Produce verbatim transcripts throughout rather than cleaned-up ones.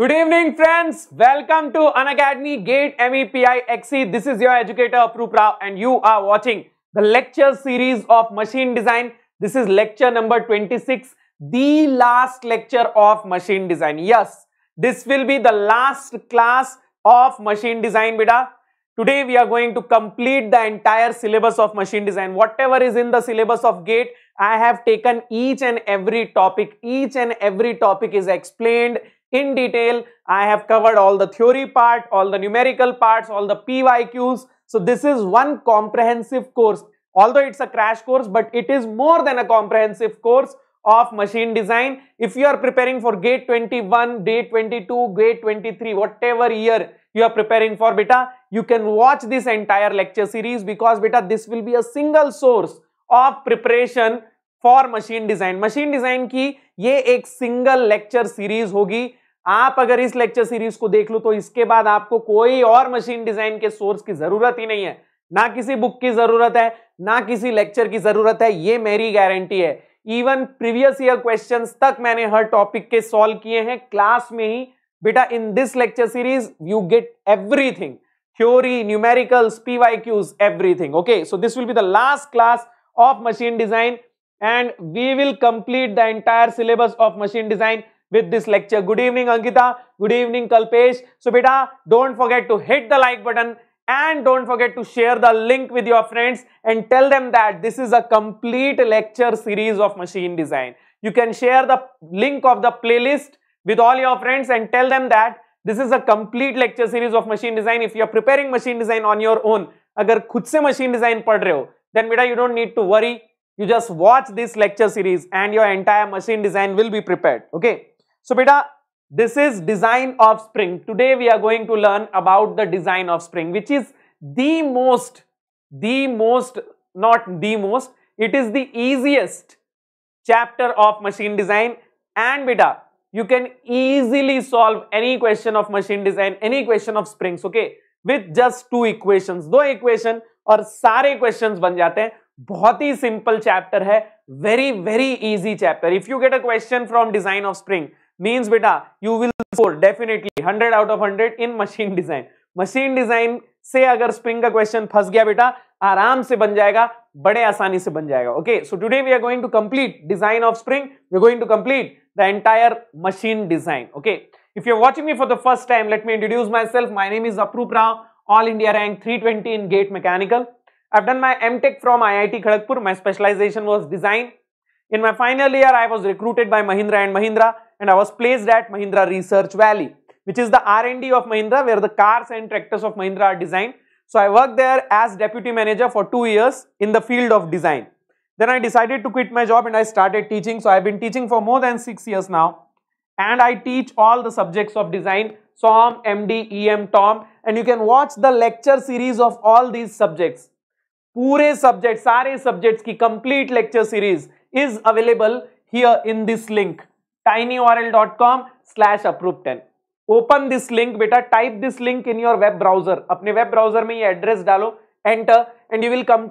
Good evening, friends. Welcome to Unacademy GATE M E, P I, X E. This is your educator Apuroop, and you are watching the lecture series of Machine Design. This is lecture number twenty-six, the last lecture of Machine Design. Yes, this will be the last class of Machine Design, beta. Today we are going to complete the entire syllabus of Machine Design. Whatever is in the syllabus of GATE, I have taken each and every topic. Each and every topic is explained in detail. I have covered all the theory part, all the numerical parts, all the P Y Qs. So this is one comprehensive course. Although it's a crash course, but it is more than a comprehensive course of machine design. If you are preparing for GATE twenty-one, GATE twenty-two, GATE twenty-three, whatever year you are preparing for, beta, you can watch this entire lecture series, because beta, this will be a single source of preparation for machine design. Machine design की ये एक single lecture series होगी. आप अगर इस lecture series को देख लो तो इसके बाद आपको कोई और मशीन डिजाइन के सोर्स की जरूरत ही नहीं है. ना किसी बुक की जरूरत है, ना किसी लेक्चर की जरूरत है. ये मेरी गारंटी है. इवन प्रीवियस ईयर क्वेश्चंस तक मैंने हर टॉपिक के सॉल्व किए हैं क्लास में ही. बेटा, in this lecture series you get everything, theory, numericals, PYQs, everything. Okay, so this will be the last class of machine design. And we will complete the entire syllabus of machine design with this lecture. Good evening, Ankita. Good evening, Kalpesh. So, beta, don't forget to hit the like button and don't forget to share the link with your friends and tell them that this is a complete lecture series of machine design. You can share the link of the playlist with all your friends and tell them that this is a complete lecture series of machine design. If you are preparing machine design on your own, अगर खुद से machine design पढ़ रहे हो, then beta, you don't need to worry. You just watch this lecture series and your entire machine design will be prepared. Okay. So, beta, this is design of spring. Today we are going to learn about the design of spring, which is the most, the most, not the most, it is the easiest chapter of machine design. And beta, you can easily solve any question of machine design, any question of springs, okay, with just two equations. दो equation और सारे questions बन जाते हैं. बहुत ही simple chapter है, very very easy chapter. If you get a question from design of spring means बेटा you will score definitely hundred out of hundred in machine design. Machine design से अगर स्प्रिंग का क्वेश्चन फंस गया, बेटा आराम से बन जाएगा, बड़े आसानी से बन जाएगा. Okay, so today we are going to complete design of spring, we are going to complete the entire machine design. Okay, if you are watching me for the first time, let me introduce my self. My name is अपरूप Rao, all India rank three twenty in GATE mechanical. I've done my M Tech from I I T Kharagpur. My specialization was design. In my final year, I was recruited by Mahindra and Mahindra, and I was placed at Mahindra Research Valley, which is the R and D of Mahindra, where the cars and tractors of Mahindra are designed. So I worked there as deputy manager for two years in the field of design. Then I decided to quit my job and I started teaching. So I've been teaching for more than six years now, and I teach all the subjects of design. SOM, M D, E M, T O M, and you can watch the lecture series of all these subjects. पूरे subject, सारे subjects की complete lecture series is available here in this link tinyurl dot com slash approop ten. Open this link, बेटा type this link in your web browser. अपने web browser में ये address डालो, enter, and you will come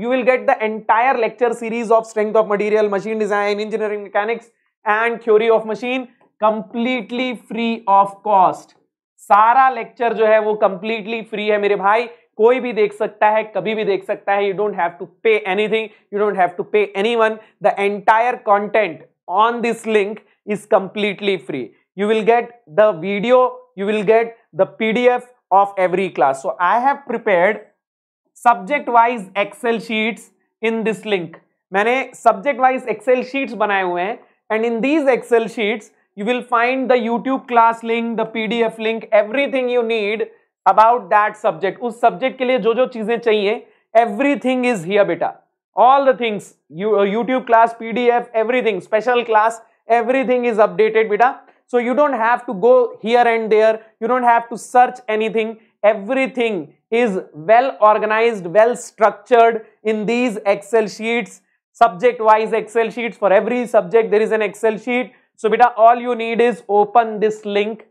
you will get the entire lecture series of strength of material, machine design, engineering mechanics and theory of machine completely free of cost. सारा लेक्चर जो है वो completely free है मेरे भाई. कोई भी देख सकता है, कभी भी देख सकता है. You don't have to pay anything, you don't have to pay anyone. The entire content on this link is completely free. You will get the video, you will get the PDF of every class. So I have prepared subject wise Excel sheets in this link. मैंने subject wise Excel sheets बनाए हुए हैं, and in these Excel sheets you will find the YouTube class link, the PDF link, everything you need about that subject. उस subject के लिए जो जो चीजें चाहिए, एवरीथिंग इज हियर बेटा. All the things, YouTube class, PDF, everything, special class, everything is updated बेटा. So you don't have to go here and there, you don't have to search anything. Everything is well organised, well structured in these Excel sheets. Subject wise Excel sheets, for every subject there is an Excel sheet. सो बेटा all you need is open this link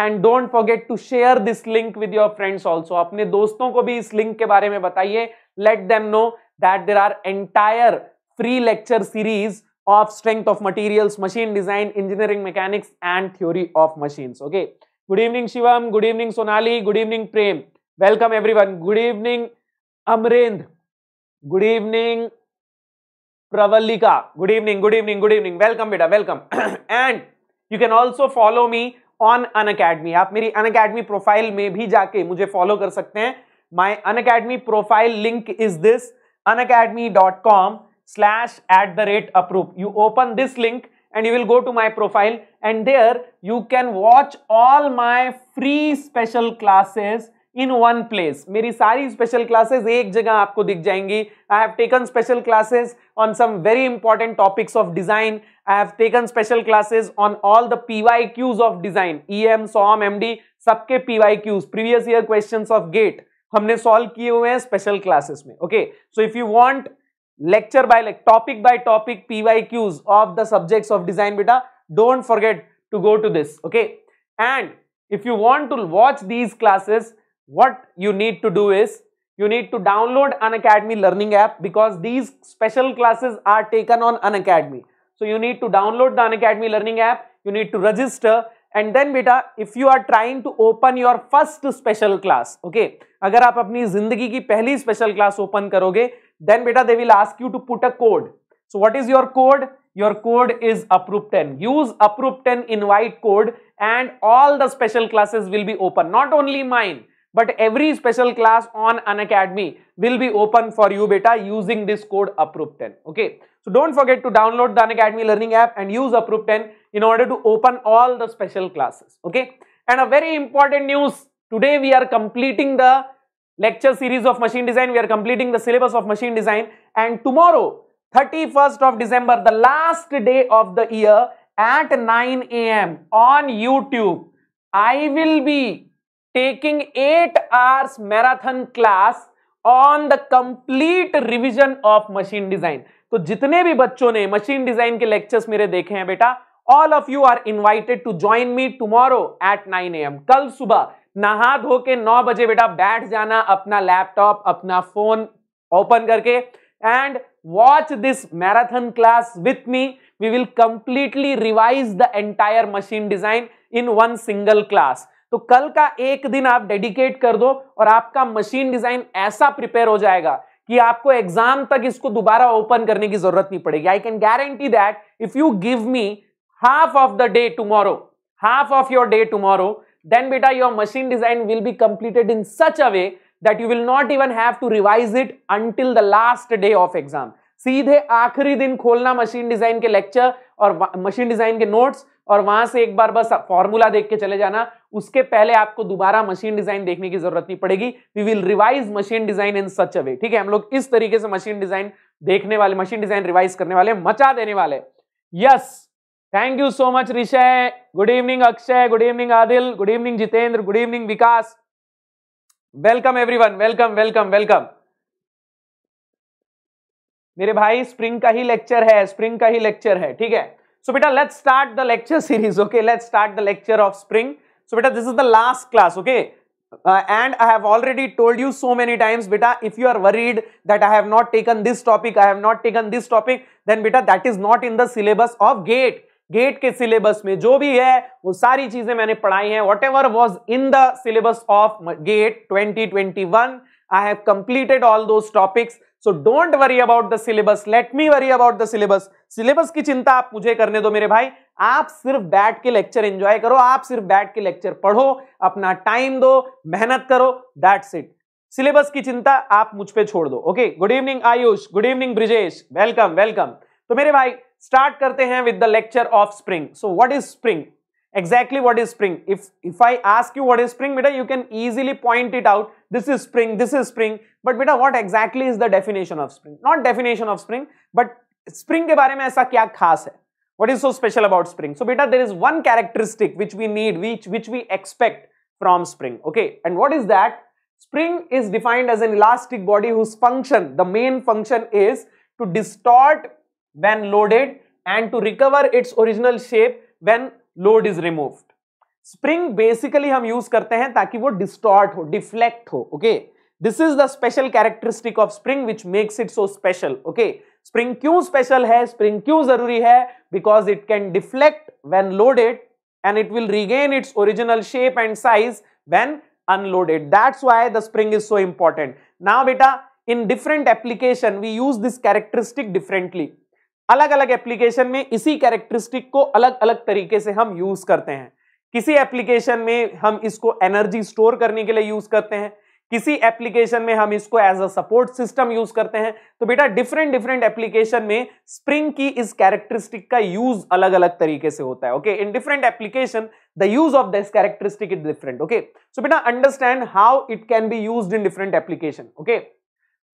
and don't forget to share this link with your friends also. अपने दोस्तों को भी इस link के बारे में बताइए. Let them know that there are entire free lecture series of strength of materials, machine design, engineering mechanics and theory of machines. Okay. Good evening Shivam, good evening Sonali, good evening Prem. Welcome everyone. Good evening Amrend. Good evening Pravallika. Good evening, good evening, good evening. Welcome beta, welcome. And you can also follow me on Unacademy. आप मेरी Unacademy profile में भी जाके मुझे follow कर सकते हैं. My Unacademy profile link is this unacademy dot com slash at the rate apuroop. You open this link and you will go to my profile and there you can watch all my free special classes in one place. मेरी सारी special classes एक जगह आपको दिख जाएंगी. I have taken special classes on some very important topics of design. I have taken special classes on all the P Y Qs of design. E M, S O M, M D, सबके P Y Qs, previous year questions of GATE. हमने solve किए हुए हैं special classes में. Okay, so if you want lecture by like topic by topic P Y Qs of the subjects of design, beta, don't forget to go to this. Okay, and if you want to watch these classes, what you need to do is you need to download Unacademy learning app because these special classes are taken on Unacademy. So you need to download the Unacademy learning app. You need to register and then beta, if you are trying to open your first special class, okay, अगर आप अपनी जिंदगी की पहली special class open करोगे, then beta they will ask you to put a code. So what is your code? Your code is apuroop ten. Use apuroop ten invite code and all the special classes will be open. Not only mine but every special class on Unacademy will be open for you beta using this code apuroop ten. Okay. So don't forget to download the Unacademy learning app and use apuroop ten in order to open all the special classes. Okay. And a very important news. Today we are completing the lecture series of machine design. We are completing the syllabus of machine design and tomorrow thirty-first of December, the last day of the year at nine A M on YouTube, I will be taking eight hours marathon class on the complete revision of machine design. तो जितने भी बच्चों ने machine design के lectures मेरे देखे हैं बेटा, all of you are invited to join me tomorrow at nine A M. कल सुबह नहा धो के नौ बजे बेटा बैठ जाना अपना लैपटॉप अपना फोन ओपन करके and watch this marathon class with me. We will completely revise the entire machine design in one single class. तो कल का एक दिन आप डेडिकेट कर दो और आपका मशीन डिजाइन ऐसा प्रिपेयर हो जाएगा कि आपको एग्जाम तक इसको दोबारा ओपन करने की जरूरत नहीं पड़ेगी. I can guarantee that if you give me half of the day tomorrow, half of your day tomorrow, then beta your machine design will be completed in such a way that you will not even have to revise it until the last day of exam. सीधे आखिरी दिन खोलना machine design के lecture और machine design के notes और वहां से एक बार बस फॉर्मूला देख के चले जाना. उसके पहले आपको दोबारा मशीन डिजाइन देखने की जरूरत नहीं पड़ेगी. We will revise machine design in such a way. ठीक है, हम लोग इस तरीके से मशीन डिजाइन देखने वाले, मशीन डिजाइन रिवाइज करने वाले, मचा देने वाले. Yes, thank you so much Rishay. Good evening Akshay, good evening Adil, good evening Jitendra, good evening Vikas. Welcome everyone, welcome welcome welcome. मेरे भाई स्प्रिंग का ही लेक्चर है, स्प्रिंग का ही लेक्चर है. ठीक है, सो बेटा let's start the lecture series. Okay, let's start the lecture of spring. So बेटा this is the last class. Okay, and I have already told you so many times बेटा, if you are worried that I have not taken this topic, I have not taken this topic, then बेटा that is not in the syllabus of GATE. GATE के syllabus में जो भी है वो सारी चीजें मैंने पढ़ाई हैं. Whatever was in the syllabus of GATE twenty twenty one, I have completed all those topics. So don't worry about the syllabus, let me worry about the syllabus. Syllabus की चिंता आप मुझे करने दो मेरे भाई. आप सिर्फ बैठ के लेक्चर एंजॉय करो, आप सिर्फ बैठ के लेक्चर पढ़ो, अपना टाइम दो, मेहनत करो, दैट्स इट. सिलेबस की चिंता आप मुझ पे छोड़ दो. Okay, good evening Ayush, good evening Brijesh, welcome welcome. तो मेरे भाई स्टार्ट करते हैं with the lecture of spring. So what is spring exactly, what is spring? If if I ask you what is spring बेटा, you can easily point it out, this is spring, this is spring. But बेटा what exactly is the definition of spring? Not definition of spring, but spring के बारे में ऐसा क्या खास है? What is so special about spring? So बेटा there is one characteristic which we need, which which we expect from spring. Okay, and what is that? Spring is defined as an elastic body whose function, the main function is to distort when loaded and to recover its original shape when load is removed. Spring basically हम use करते हैं ताकि वो distort हो, deflect हो. Okay, this is the special characteristic of spring which makes it so special. Okay, spring क्यों special है, spring क्यों जरूरी है? Because it can deflect when loaded and it will regain its original shape and size when unloaded. That's why the spring is so important. Now beta, in different application we use this characteristic differently. अलग अलग application में इसी characteristic को अलग अलग तरीके से हम यूज करते हैं. किसी एप्लीकेशन में हम इसको एनर्जी स्टोर करने के लिए यूज करते हैं, किसी एप्लीकेशन में हम इसको as a support system use करते हैं. तो बेटा डिफरेंट डिफरेंट एप्लीकेशन में स्प्रिंग की इस कैरेक्टरिस्टिक का यूज अलग अलग तरीके से होता है. Okay, in different application the use of this characteristic is different. Okay, so बेटा understand how it can be used in different application. Okay,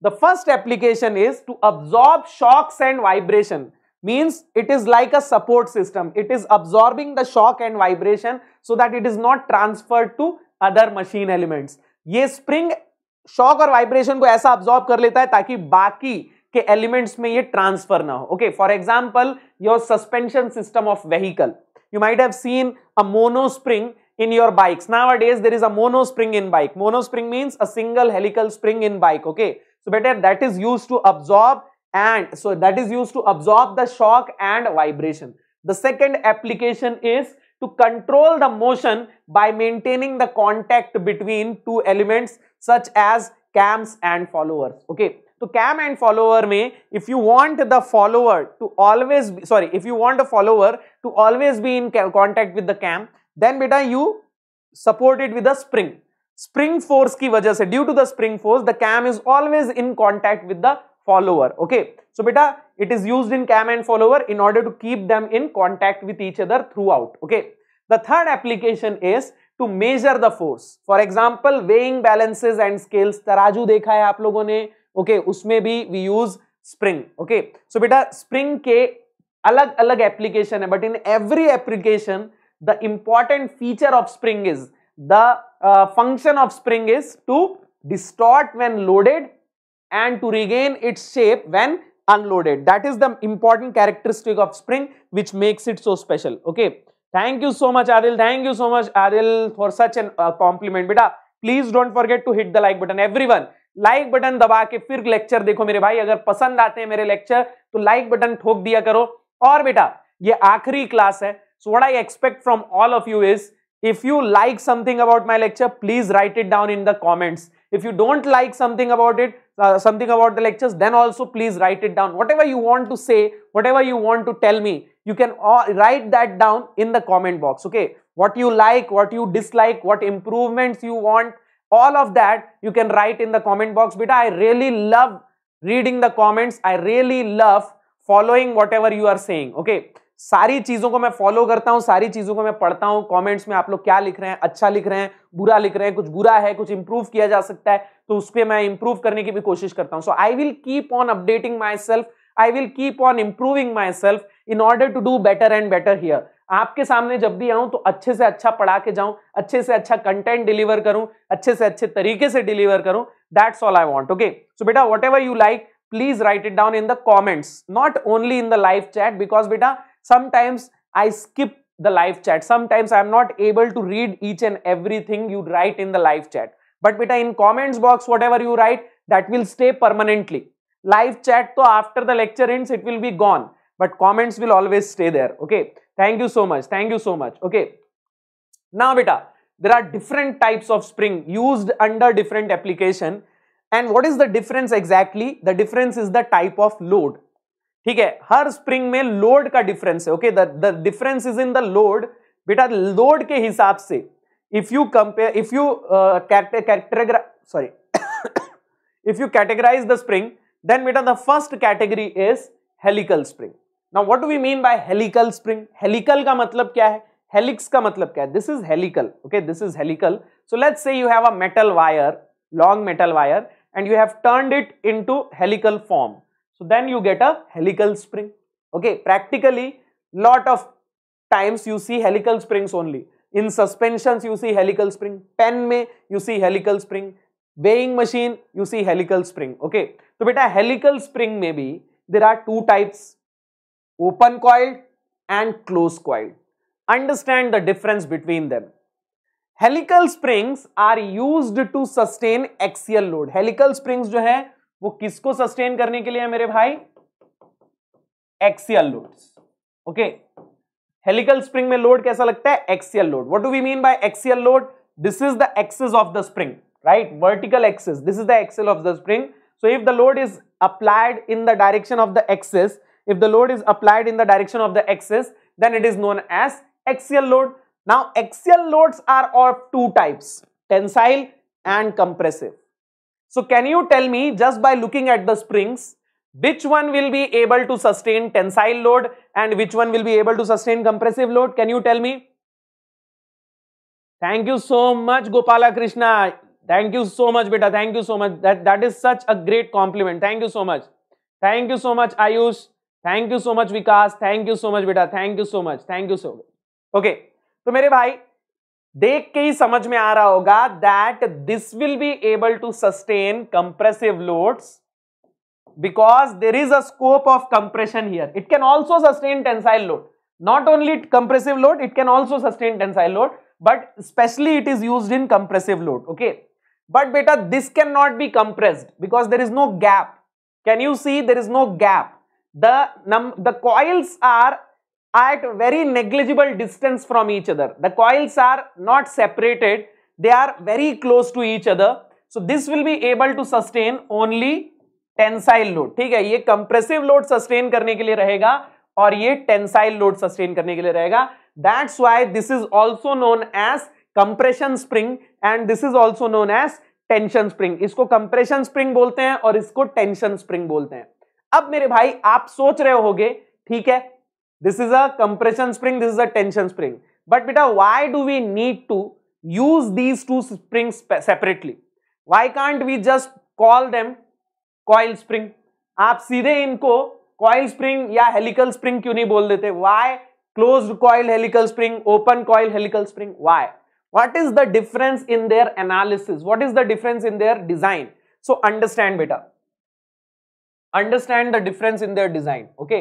the first application is to absorb shocks and vibration. means it is like a support system. It is absorbing the shock and vibration so that it is not transferred to other machine elements. ये spring shock और vibration को ऐसा absorb कर लेता है ताकि बाकी के एलिमेंट्स में ये ट्रांसफर ना हो. Okay, for example your suspension system of vehicle, you might have seen a mono spring in your bikes. Nowadays there is a mono spring in bike. Mono spring means a single helical spring in bike. Okay, so better that is used to absorb and so that is used to absorb the shock and vibration. The second application is to control the motion by maintaining the contact between two elements such as cams and followers. Okay, so cam and follower mein, if you want the follower to always be, sorry if you want a follower to always be in contact with the cam, then beta you support it with a spring. Spring force की वजह से, due to the spring force, the cam is always in contact with the follower. Okay, so beta it is used in cam and follower in order to keep them in contact with each other throughout. Okay, the third application is to measure the force. For example, weighing balances and scales. तराजू देखा है आप लोगों ने. Okay, उसमें भी we use spring. Okay, so beta spring के अलग अलग application है, but in every application the important feature of spring is the uh, function of spring is to distort when loaded and to regain its shape when unloaded. That is the important characteristic of spring which makes it so special. Okay, thank you so much Adil, thank you so much Adil for such an uh, compliment. Beta please don't forget to hit the like button. Everyone like button दबा के फिर lecture देखो मेरे भाई. अगर पसंद आते हैं मेरे lecture तो like button ठोक दिया करो. और बेटा ये आखिरी class है. So what I expect from all of you is, if you like something about my lecture, please write it down in the comments. If you don't like something about it, uh, something about the lectures, then also please write it down. Whatever you want to say, whatever you want to tell me, you can all write that down in the comment box. Okay, what you like, what you dislike, what improvements you want, all of that you can write in the comment box. Beta, I really love reading the comments. I really love following whatever you are saying. Okay. सारी चीजों को मैं follow करता हूं, सारी चीजों को मैं पढ़ता हूं. कमेंट्स में आप लोग क्या लिख रहे हैं, अच्छा लिख रहे हैं, बुरा लिख रहे हैं, कुछ बुरा है, कुछ इंप्रूव किया जा सकता है तो उस पर मैं इंप्रूव करने की भी कोशिश करता हूं. So I will keep on updating my self, I will keep on improving my self in order to do better and better here. आपके सामने जब भी आऊं तो अच्छे से अच्छा पढ़ा के जाऊं, अच्छे से अच्छा कंटेंट डिलीवर करूं, अच्छे से अच्छे तरीके से डिलीवर करूं. That's all I want. Okay, so बेटा whatever you like please write it down in the comments, not only in the live chat, because बेटा sometimes I skip the live chat. Sometimes I am not able to read each and everything you write in the live chat. But beta in comments box whatever you write that will stay permanently. Live chat so after the lecture ends it will be gone. But comments will always stay there. Okay. Thank you so much. Thank you so much. Okay. Now beta there are different types of spring used under different application. And what is the difference exactly? The difference is the type of load. ठीक है, हर spring में load का difference है. Okay, the difference is in the load. बेटा load के हिसाब से if you compare if you categorise sorry if you categorise the spring then बेटा the first category is helical spring. Now what do we mean by helical spring? Helical का मतलब क्या है, helix का मतलब क्या है? This is helical. Okay, this is helical. So let's say you have a metal wire, long metal wire and you have turned it into helical form. So then you get a helical spring. Okay, practically lot of times you see helical springs only. In suspensions you see helical spring. Pen में you see helical spring. Weighing machine you see helical spring. Okay, तो बेटा helical spring में भी there are two types, open coiled and closed coiled. Understand the difference between them. Helical springs are used to sustain axial load. Helical springs जो है वो किसको sustain करने के लिए है मेरे भाई? Axial loads, okay. Helical spring में लोड कैसा लगता है? Axial load. What do we mean by axial load? This is the axis of the spring, right? Vertical axis, this is the axis of the spring. So if the load is applied in the direction of the axis, if the load is applied in the direction of the axis, then it is known as axial load. Now axial loads are of two types, tensile and compressive. So can you tell me, just by looking at the springs, which one will be able to sustain tensile load and which one will be able to sustain compressive load? Can you tell me? Thank you so much, Gopala Krishna. Thank you so much, beta. Thank you so much. That that is such a great compliment. Thank you so much. Thank you so much, Ayush. Thank you so much Vikas, thank you so much बेटा, thank you so much, thank you so much. Okay, तो मेरे भाई देख के ही समझ में आ रहा होगा that this will be able to sustain compressive loads because there is a scope of compression here. It can also sustain tensile load, not only compressive load, it can also sustain tensile load, but specially it is used in compressive load, okay. But बेटा this can not be compressed because there is no gap. Can you see there is no gap? The num the coils are at very negligible distance from each other. The coils are not separated; they are very close to each other. So this will be able to sustain only tensile load. ठीक है, ये compressive load sustain करने के लिए रहेगा और ये tensile load sustain करने के लिए रहेगा. That's why this is also known as compression spring and this is also known as tension spring. इसको compression spring बोलते हैं और इसको tension spring बोलते हैं. अब मेरे भाई आप सोच रहे होगे, ठीक है, this is a compression spring, this is a tension spring, but बेटा why do we need to use these two springs separately? Why can't we just call them coil spring? आप सीधे इनको कॉइल स्प्रिंग या helical spring क्यों नहीं बोल देते? Why closed coil helical spring, open coil helical spring? Why? What is the difference in their analysis? What is the difference in their design? So understand बेटा, Understand the difference in their design, okay?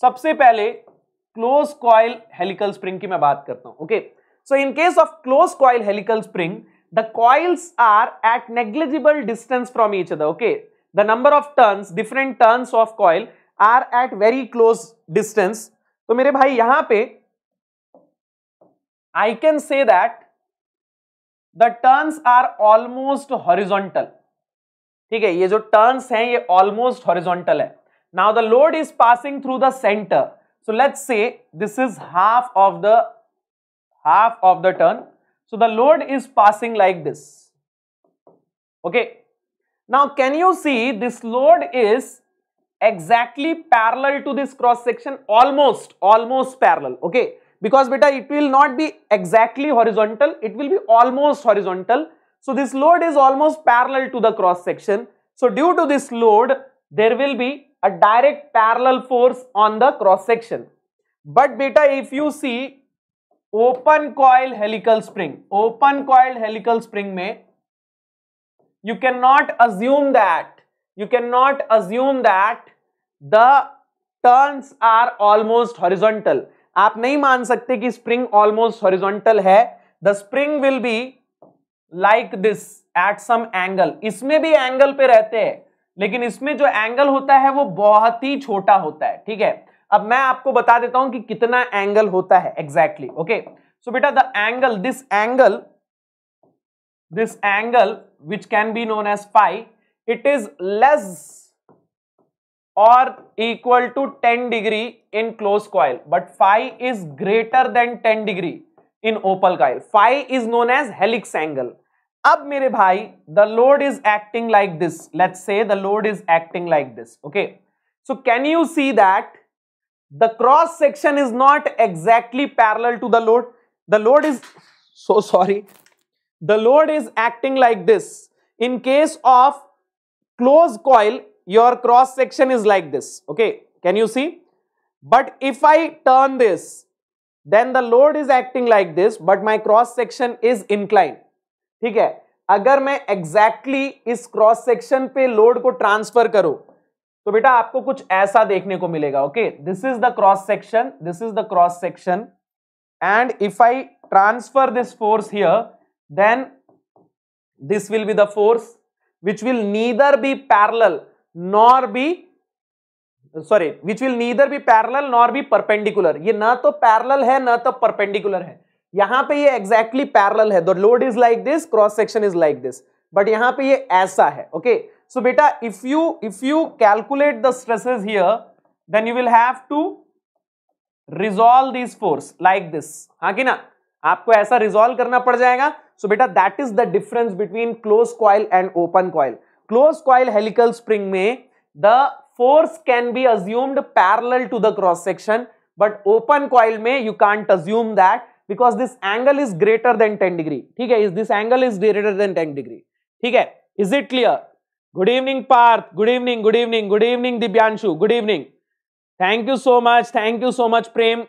सबसे पहले closed coil helical spring की मैं बात करता हूँ, okay? So in case of closed coil helical spring, the coils are at negligible distance from each other, okay? The number of turns, different turns of coil are at very close distance. तो मेरे भाई यहाँ पे I can say that the turns are almost horizontal. ठीक है, ये जो turns हैं ये ऑलमोस्ट हॉरिजॉन्टल है। Now the load is passing through the centre, so let's say this is half of the half of the turn, so the load is passing like this, okay. Now can you see this load is exactly parallel to this cross section, almost almost parallel, okay, because बेटा it will not be exactly horizontal, it will be almost horizontal. So this load is almost parallel to the cross section. So due to this load, there will be a direct parallel force on the cross section. But beta, if you see open coil helical spring, open coil helical spring में, you cannot assume that, you cannot assume that the turns are almost horizontal. आप नहीं मान सकते कि spring almost horizontal है. The spring will be like this at some angle, इसमें भी angle पे रहते हैं लेकिन इसमें जो एंगल होता है वो बहुत ही छोटा होता है, ठीक है। अब मैं आपको बता देता हूं कि कितना एंगल होता है एग्जैक्टली, ओके। सो बेटा the angle, this angle, this angle which can be known as pi, it is less और equal to ten degree in close coil, but pi is greater than ten degree in open coil. Pi is known as helix angle. अब मेरे भाई the load is acting like this, let's say the load is acting like this, okay. So can you see that the cross section is not exactly parallel to the load, the load is so sorry the load is acting like this. In case of close coil your cross section is like this, okay, can you see? But if I turn this, then the load is acting like this, but my cross section is inclined. ठीक है, अगर मैं exactly इस cross section पे load को transfer करूं तो बेटा आपको कुछ ऐसा देखने को मिलेगा, okay? This is the cross section, this is the cross section, and if I transfer this force here, then this will be the force which will neither be parallel nor be sorry which will neither be parallel nor be perpendicular, ये ना तो parallel है ना तो perpendicular है। यहां पे ये एग्जैक्टली पैरेलल है, the load is like this, cross section is like this, but यहां पे ये ऐसा है। ओके सो बेटा if you if you calculate the stresses here then you will have to resolve this force like this, हाँ कि ना, आपको ऐसा रिजॉल्व करना पड़ जाएगा। सो बेटा that is the difference between close coil and open coil. Close coil helical spring में the force can be assumed parallel to the cross section, but open coil में you can't assume that because this angle is greater than ten degree, ठीक है, is this angle is greater than ten degree, ठीक है, is it clear? Good evening Parth, good evening, good evening, good evening Dibyanshu, good evening, thank you so much, thank you so much Prem,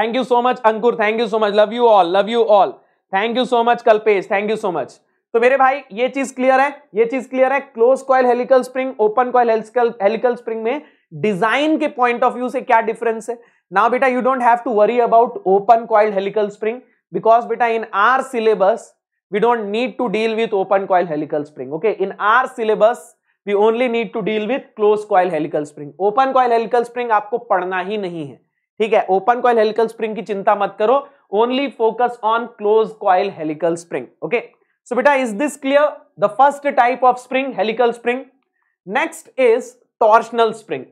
thank you so much Ankur, thank you so much, love you all, love you all, thank you so much Kalpesh, thank you so much। तो मेरे भाई ये चीज clear है, ये चीज clear है। Close coil helical spring, open coil helical spring में डिजाइन के पॉइंट ऑफ व्यू से क्या डिफरेंस है ना बेटा? You don't have to worry about open coil helical spring because बेटा in our syllabus we don't need to deal with open coil helical spring. Okay in our syllabus we only need to deal with close coil helical spring. Open coil helical spring आपको पढ़ना ही नहीं है, ठीक है, open coil helical spring की चिंता मत करो, only focus on close coil helical spring. Okay so बेटा is this clear? The first type of spring helical spring. Next is torsional spring.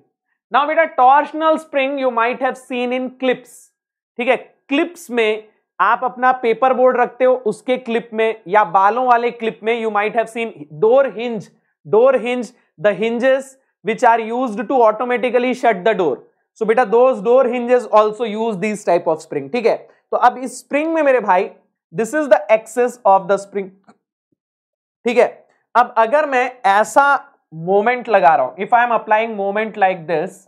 Now बेटा torsional spring you might have seen in clips, ठीक है, clips में आप अपना paper board रखते हो उसके क्लिप में या बालों वाले क्लिप में you might have seen door hinge, door hinge the hinges which are used to automatically shut the door. So बेटा those door hinges also use this type of spring, ठीक है। तो अब इस स्प्रिंग में मेरे भाई this is the axis of the spring, ठीक है। अब अगर मैं ऐसा मोमेंट लगा रहा हूं, if I am applying moment like this,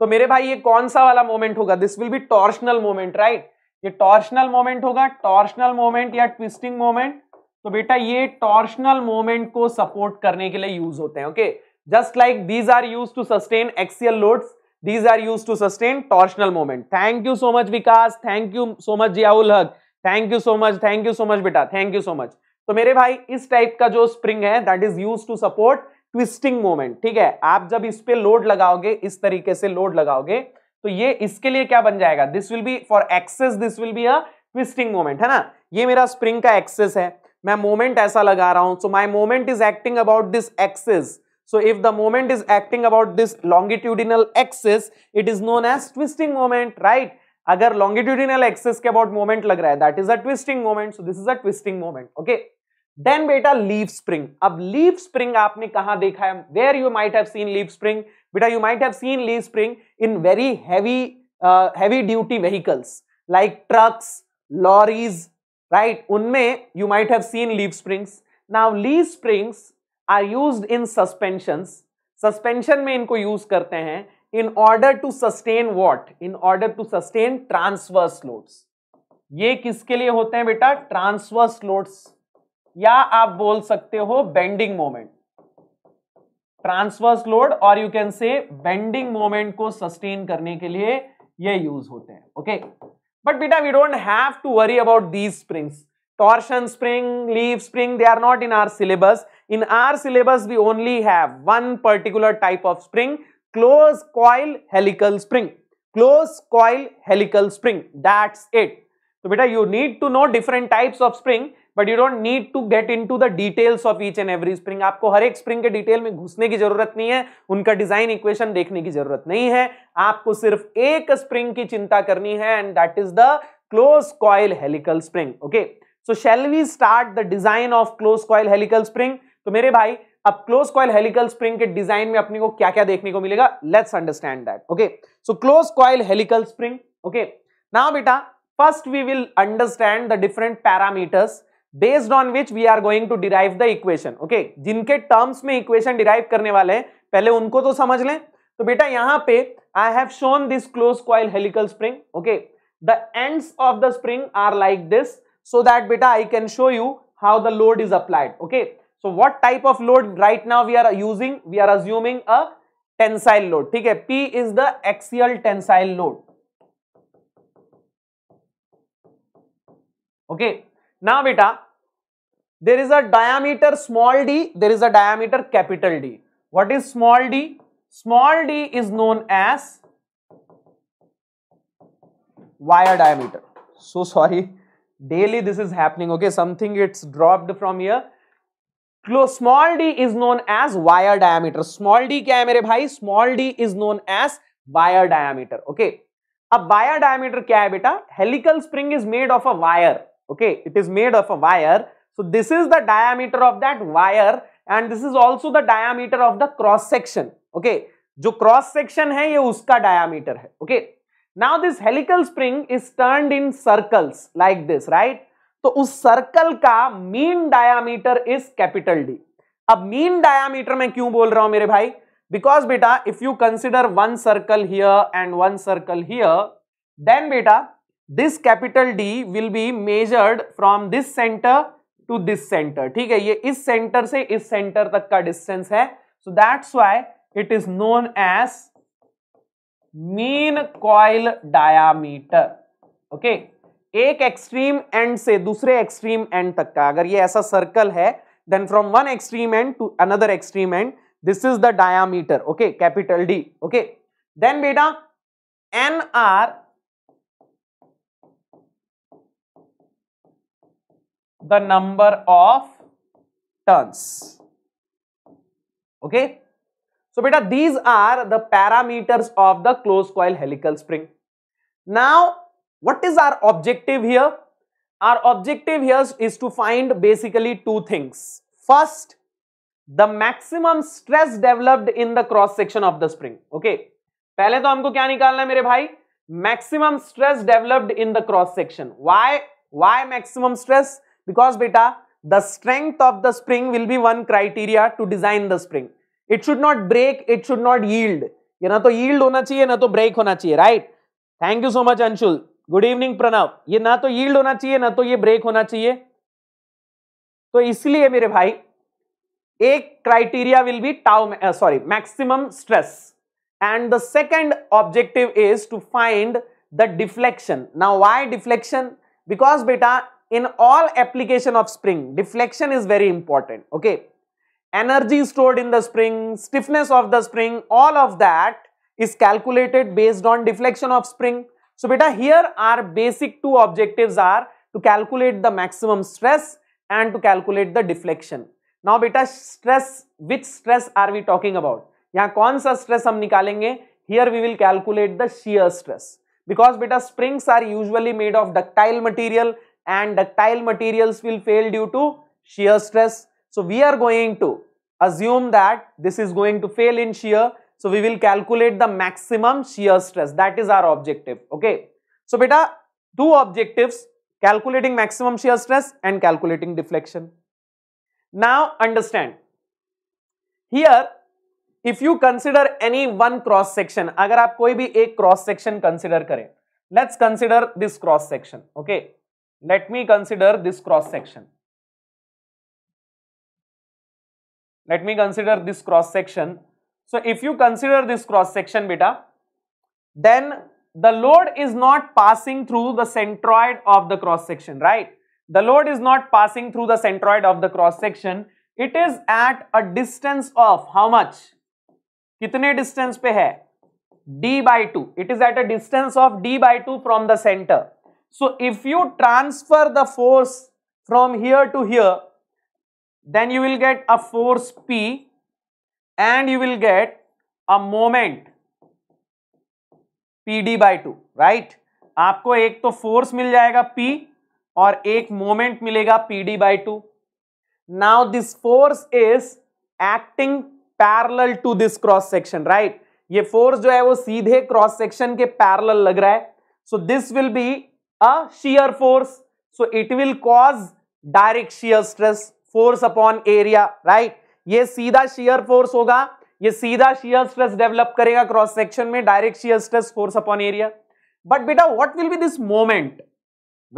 तो मेरे भाई ये कौन सा वाला मोमेंट होगा? This will be torsional moment, right? ये टॉर्शनल मोमेंट होगा, टॉर्शनल मोमेंट या ट्विस्टिंग मोमेंट। तो बेटा ये टॉर्शनल मोमेंट को सपोर्ट करने के लिए यूज होते हैं। Okay just like these are use to sustain axial loads, these are used to sustain torsional moment। Thank you so much Vikas, thank you so much Jiaul Haq, thank you so much, thank you so much बेटा, thank you so much। तो मेरे भाई इस type का जो spring है that is used to support twisting moment, ठीक है। आप जब इस पे लोड लगाओगे, इस तरीके से लोड लगाओगे, तो ये इसके लिए क्या बन जाएगा? This will be for axis, this will be a twisting moment, है ना। ये मेरा स्प्रिंग का एक्सेस है, मैं मोमेंट ऐसा लगा रहा हूं, so my moment is acting about this axis। So if the moment is acting about this longitudinal axis, it is known as twisting moment, right? अगर longitudinal axis के about moment लग रहा है, that is a twisting moment, so this is a twisting moment, okay? Then बेटा leaf spring। अब leaf spring आपने कहाँ देखा है? Where you might have seen leaf spring? बेटा you might have seen leaf spring in very heavy, uh, heavy duty vehicles like trucks, lorries, right? उनमें you might have seen leaf springs। Now leaf springs are use in suspension, suspension में इनको use करते हैं in order to sustain what, in order to sustain transverse loads. ये किसके लिए होते हैं बेटा? ट्रांसवर्स लोड्स, या आप बोल सकते हो बेंडिंग मोमेंट। ट्रांसवर्स लोड और you can say bending moment को सस्टेन करने के लिए ये यूज होते हैं। ओके बट बेटा we don't have to worry about these springs. Torsion spring, leaf spring, they are not in our syllabus. In our syllabus, we only have one particular type of spring, closed coil helical spring. Closed coil helical spring. That's it. So, beta, you need to know different types of spring, but you don't need to get into the details of each and every spring. आपको हर एक spring के detail में घुसने की जरूरत नहीं है, उनका डिजाइन इक्वेशन देखने की जरूरत नहीं है, आपको सिर्फ एक स्प्रिंग की चिंता करनी है, and that is the closed coil helical spring. Okay. So, shall we start the design of closed coil helical spring? तो मेरे भाई अब क्लोज कॉइल हेलिकल स्प्रिंग के डिजाइन में अपने को क्या क्या देखने को मिलेगा, let's understand that. Okay so close coil helical spring. Okay now बेटा first we will understand the different parameters based on which we are going to derive the equation. Okay जिनके टर्म्स में इक्वेशन डिराइव करने वाले हैं पहले उनको तो समझ लें। तो बेटा यहां पे I have shown this close coil helical spring. Okay the ends of the spring are like this so that बेटा I can show you how the load is applied. Okay so what type of load right now we are using? We are assuming a tensile load, ठीक है, P is the axial tensile load. Okay now beta there is a diameter small d, there is a diameter capital D. What is small d? Small d is known as wire diameter. So sorry, daily this is happening. Okay, something it's dropped from here. Close. Small d is known as wire diameter. Small d क्या है मेरे भाई? Small d is known as wire diameter. Okay. अब wire diameter क्या है बेटा? Helical spring is made of a wire. Okay, it is made of a wire. So this is the diameter of that wire, and this is also the diameter of the cross section. Okay, जो cross section है ये उसका diameter है. Okay. Now this helical spring is turned in circles like this, right? तो उस circle का mean diameter is capital D. अब mean diameter में क्यों बोल रहा हूं मेरे भाई? बिकॉज बेटा if you consider one circle here and one circle here, then बेटा this capital D will be measured from this centre to this centre. ठीक है, ये इस सेंटर से इस सेंटर तक का डिस्टेंस है. So that's why it is known as mean coil diameter. Okay, एक एक्सट्रीम एंड से दूसरे एक्सट्रीम एंड तक का अगर ये ऐसा सर्कल है, then from one extreme end to another extreme end, this is the diameter. Okay, capital D. Okay, then बेटा N are the number of turns. Okay, so बेटा these are the parameters of the close coil helical spring. Now what is our objective here? Our objective here is to find basically two things. First, the maximum stress developed in the cross section of the spring. Okay, pehle to humko kya nikalna hai mere bhai? Maximum stress developed in the cross section. Why? Why maximum stress? Because beta the strength of the spring will be one criteria to design the spring. It should not break, it should not yield. Ya na to yield hona chahiye, na to break hona chahiye, right? Thank you so much Anshul. Good evening Pranav. ये ना तो yield होना चाहिए, ना तो ये break होना चाहिए. तो इसलिए मेरे भाई एक criteria will be tau, sorry maximum stress, and the second objective is to find the deflection. Now why deflection? Because बेटा in all application of spring deflection is very important. Okay, energy stored in the spring, stiffness of the spring, all of that is calculated based on deflection of spring. So beta here our basic two objectives are to calculate the maximum stress and to calculate the deflection. Now beta stress, which stress are we talking about? Yahan kaun sa stress hum nikalenge? Here we will calculate the shear stress, because beta springs are usually made of ductile material and ductile materials will fail due to shear stress. So we are going to assume that this is going to fail in shear. So we will calculate the maximum shear stress. That is our objective. Okay. So beta, two objectives: calculating maximum shear stress and calculating deflection. Now understand. Here, if you consider any one cross section, अगर आप कोई भी एक cross section consider करें, let's consider this cross section. Okay. Let me consider this cross section. Let me consider this cross section. So if you consider this cross section beta, then the load is not passing through the centroid of the cross section, right? The load is not passing through the centroid of the cross section. It is at a distance of how much? कितने distance पे है? d by two. It is at a distance of d by two from the center. So if you transfer the force from here to here, then you will get a force P. And you will get a moment P D by two, right? आपको एक तो force मिल जाएगा P और एक moment मिलेगा P D by two. Now this force is acting parallel to this cross section, right? ये force जो है वो सीधे cross section के parallel लग रहा है. So this will be a shear force. So it will cause direct shear stress, force upon area, right? ये सीधा shear force होगा, ये सीधा shear stress develop करेगा cross section में, direct shear stress force upon area. But बेटा what will be this moment?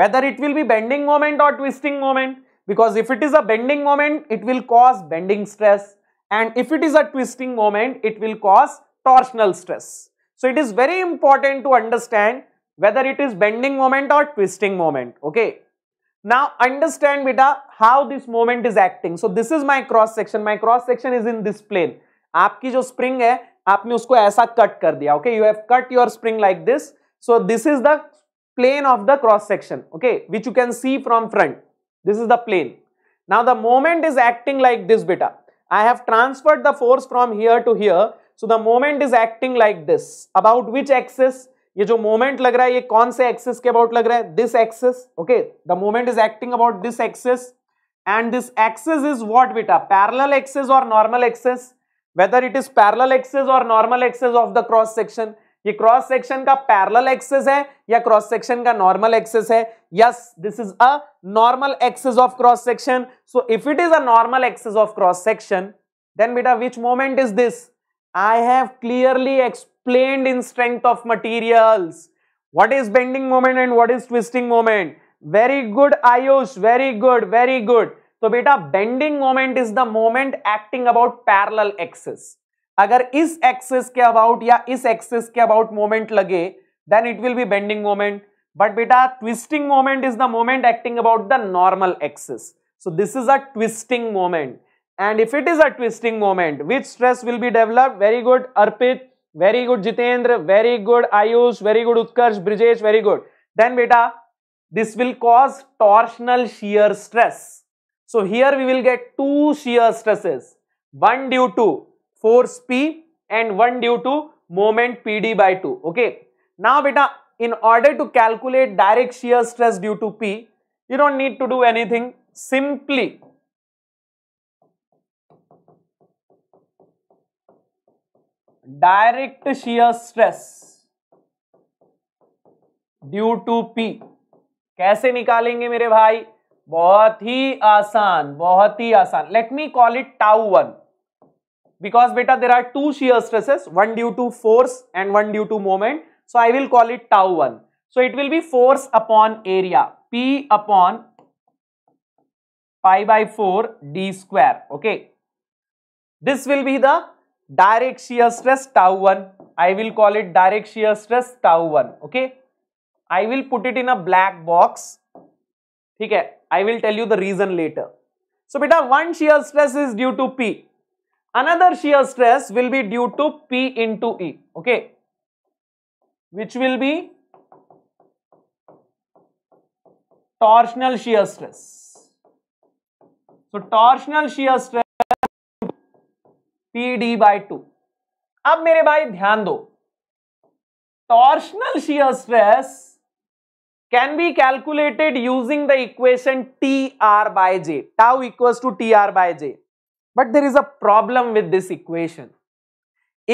Whether it will be bending moment or twisting moment? Because if it is a bending moment, it will cause bending stress, and if it is a twisting moment, it will cause torsional stress. So it is very important to understand whether it is bending moment or twisting moment. Okay. Now understand beta how this moment is acting. So this is my cross section. My cross section is in this plane. आपकी जो spring है आपने उसको ऐसा cut कर दिया. Okay, you have cut your spring like this. So this is the plane of the cross section, okay, which you can see from front. This is the plane. Now the moment is acting like this. बेटा I have transferred the force from here to here, so the moment is acting like this. About which axis? ये जो moment लग रहा है, ये कौन से axis के about लग रहा है? This axis, okay? The moment is acting about this axis, and this axis is what बेटा? Parallel axis or normal axis? Whether it is parallel axis or normal axis of the cross section? ये cross section का parallel axis है या cross section का normal axis है? Yes, this is a normal axis of cross section. So if it is a normal axis of cross section, then beta, which moment is this? I have clearly explained in strength of materials what is bending moment and what is twisting moment. Very good, Ayush. Very good, very good. So beta, bending moment is the moment acting about parallel axis. अगर इस axis के about या इस axis के about moment लगे then it will be bending moment. But बेटा twisting moment is the moment acting about the normal axis. So this is a twisting moment. And if it is a twisting moment which stress will be developed? Very good Arpit, very good Jitendra, very good Ayush, very good Utkarsh, Brijesh, very good. Then बेटा this will cause torsional shear stress. So here we will get two shear stresses, one due to force P and one due to moment P D by two. Okay. Now, beta, in order to calculate direct shear stress due to P, you don't need to do anything. Simply, direct shear stress due to P. कैसे निकालेंगे मेरे भाई? बहुत ही आसान, बहुत ही आसान. Let me call it tau one. Because beta there are two shear stresses, one due to force and one due to moment, so I will call it tau one. So it will be force upon area, P upon pi by four d square. Okay, this will be the direct shear stress tau one. I will call it direct shear stress tau one. Okay, I will put it in a black box. ठीक है, I will tell you the reason later. So beta one shear stress is due to P. Another shear stress will be due to P into E, okay, which will be torsional shear stress. So torsional shear stress P D by two. अब मेरे भाई ध्यान दो, torsional shear stress can be calculated using the equation T R by J. Tau equals to T R by J. But there is a problem with this equation.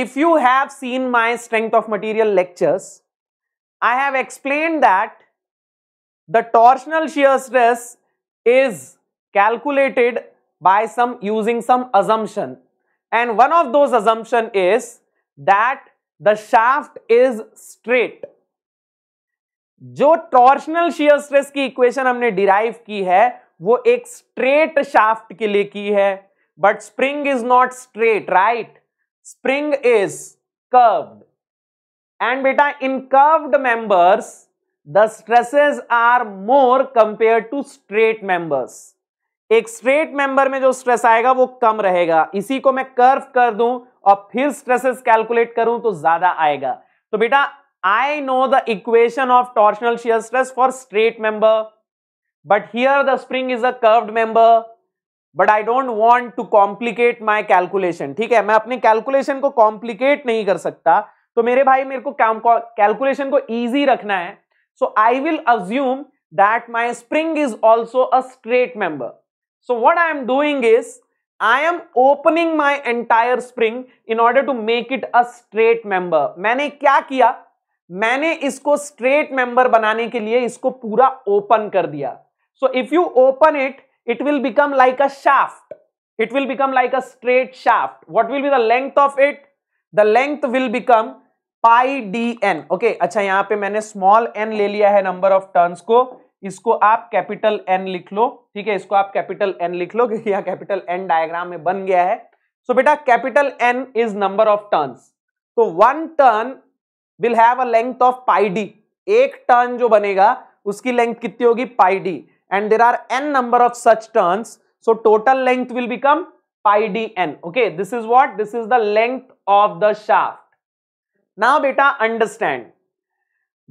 If you have seen my strength of material lectures, I have explained that the torsional shear stress is calculated by some using some assumption, and one of those assumption is that the shaft is straight. जो torsional shear stress की equation हमने derive की है, वो एक straight shaft के लिए की है. But spring is not straight, right? Spring is curved, and beta in curved members the stresses are more compared to straight members. एक straight member में जो stress आएगा वो कम रहेगा. इसी को मैं curve कर दूं और फिर stresses calculate करूं तो ज्यादा आएगा. तो बेटा I know the equation of torsional shear stress for straight member, but here the spring is a curved member. But I don't want to complicate my calculation. ठीक है, मैं अपने कैलकुलेशन को कॉम्प्लिकेट नहीं कर सकता. तो मेरे भाई मेरे को कैलकुलेशन को ईजी रखना है. So I will assume that my spring is also a straight member. So what I am doing is I am opening my entire spring in order to make it a straight member. मैंने क्या किया? मैंने इसको straight member बनाने के लिए इसको पूरा ओपन कर दिया. So if you open it, it will become like a shaft. It will become like a straight shaft. What will be the length of it? The length will become pi dn. Okay, अच्छा यहाँ पे मैंने small n ले लिया है number of turns को. इसको आप capital N लिख लो. ठीक है, इसको आप capital N लिख लो क्योंकि यहाँ capital N diagram में बन गया है. So बेटा capital N is number of turns. तो one turn will have a length of pi d. एक turn जो बनेगा उसकी length कितनी होगी? pi d. And there are n number of such turns, so total length will become pi dn. Okay, this is what? This is the length of the shaft. Now, beta, understand.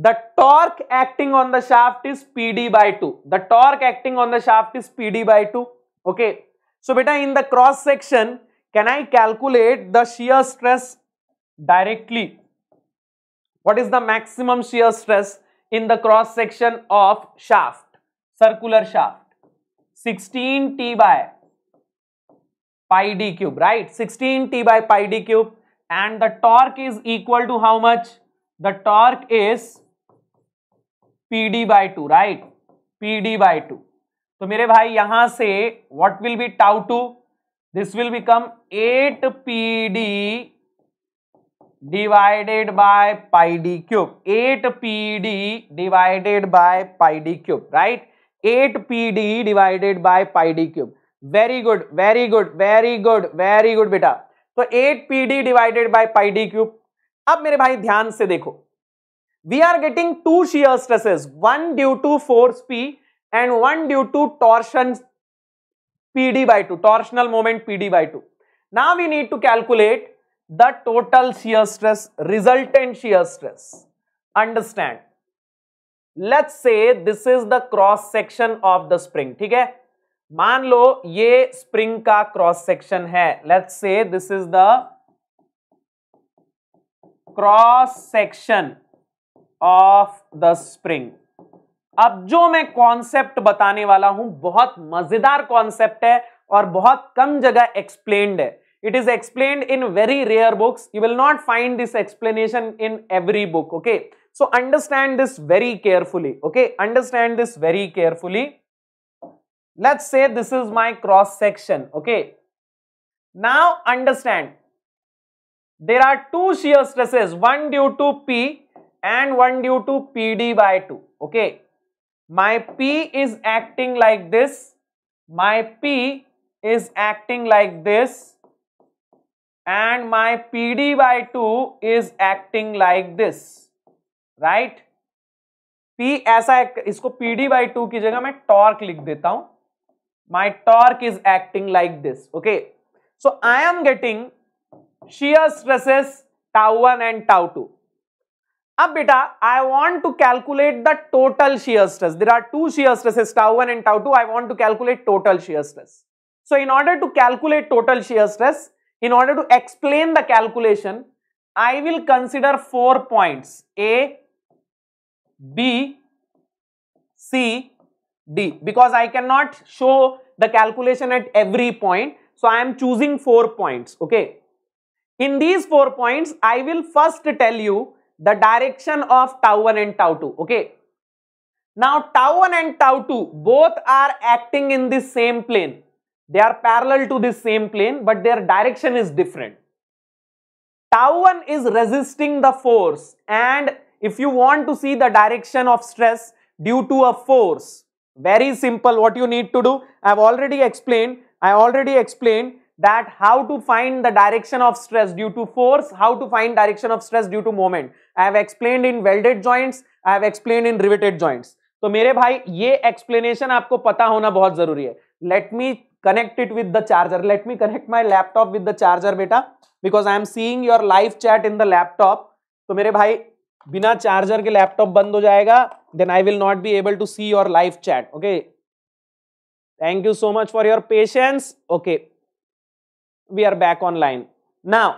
The torque acting on the shaft is Pd by two. The torque acting on the shaft is Pd by two. Okay. So, beta, in the cross section, can I calculate the shear stress directly? What is the maximum shear stress in the cross section of shaft, circular shaft? sixteen T by pi d cube, right? sixteen T by pi d cube. And the torque is equal to how much? The torque is Pd by two, right? Pd by two. तो मेरे भाई यहां से what will be tau two? This will become eight P D divided by pi d cube. eight P D divided by pi d cube, right? eight P D divided by pi d cube. Very good, very good, very good, very good बेटा. तो eight P D divided by pi d cube. अब मेरे भाई ध्यान से देखो, we are getting two shear stresses, one due to force P and one due to torsion Pd by two, torsional moment Pd by two. Now we need to calculate the total shear stress, resultant shear stress. Understand? Let's say this is the cross section of the spring, ठीक है? मान लो ये spring का cross section है. Let's say this is the cross section of the spring. अब जो मैं concept बताने वाला हूं बहुत मजेदार कॉन्सेप्ट है और बहुत कम जगह एक्सप्लेन्ड है. It is explained in very rare books. You will not find this explanation in every book. Okay, so understand this very carefully. Okay, understand this very carefully. Let's say this is my cross section. Okay. Now understand. There are two shear stresses. One due to P and one due to Pd by two. Okay. My P is acting like this. My P is acting like this. And my Pd by two is acting like this. Right. P ऐसा, इसको Pd by two की जगह मैं torque लिख देता हूं. My torque is acting like this. Okay. So I am getting shear stresses tau one and tau two. अब बेटा I want to calculate the total shear stress. There are two shear stresses, tau one and tau two. I want to calculate total shear stress. So in order to calculate total shear stress, in order to explain the calculation, I will consider four points: A, B, C, D, because I cannot show the calculation at every point. So I am choosing four points. Okay. In these four points, I will first tell you the direction of tau one and tau two. Okay. Now tau one and tau two both are acting in the same plane. They are parallel to this same plane, but their direction is different. Tau one is resisting the force, and if you want to see the direction of stress due to a force, very simple, what you need to do, I have already explained, I already explained that how to find the direction of stress due to force, how to find direction of stress due to moment. I have explained in welded joints, I have explained in riveted joints. So, मेरे भाई ये explanation आपको पता होना बहुत जरूरी है. Let me connect it with the charger. Let me connect my laptop with the charger बेटा, because I am seeing your live chat in the laptop. तो मेरे भाई बिना चार्जर के लैपटॉप बंद हो जाएगा. Then I will not be able to see your live chat. Okay, thank you so much for your patience. Okay, we are back online now.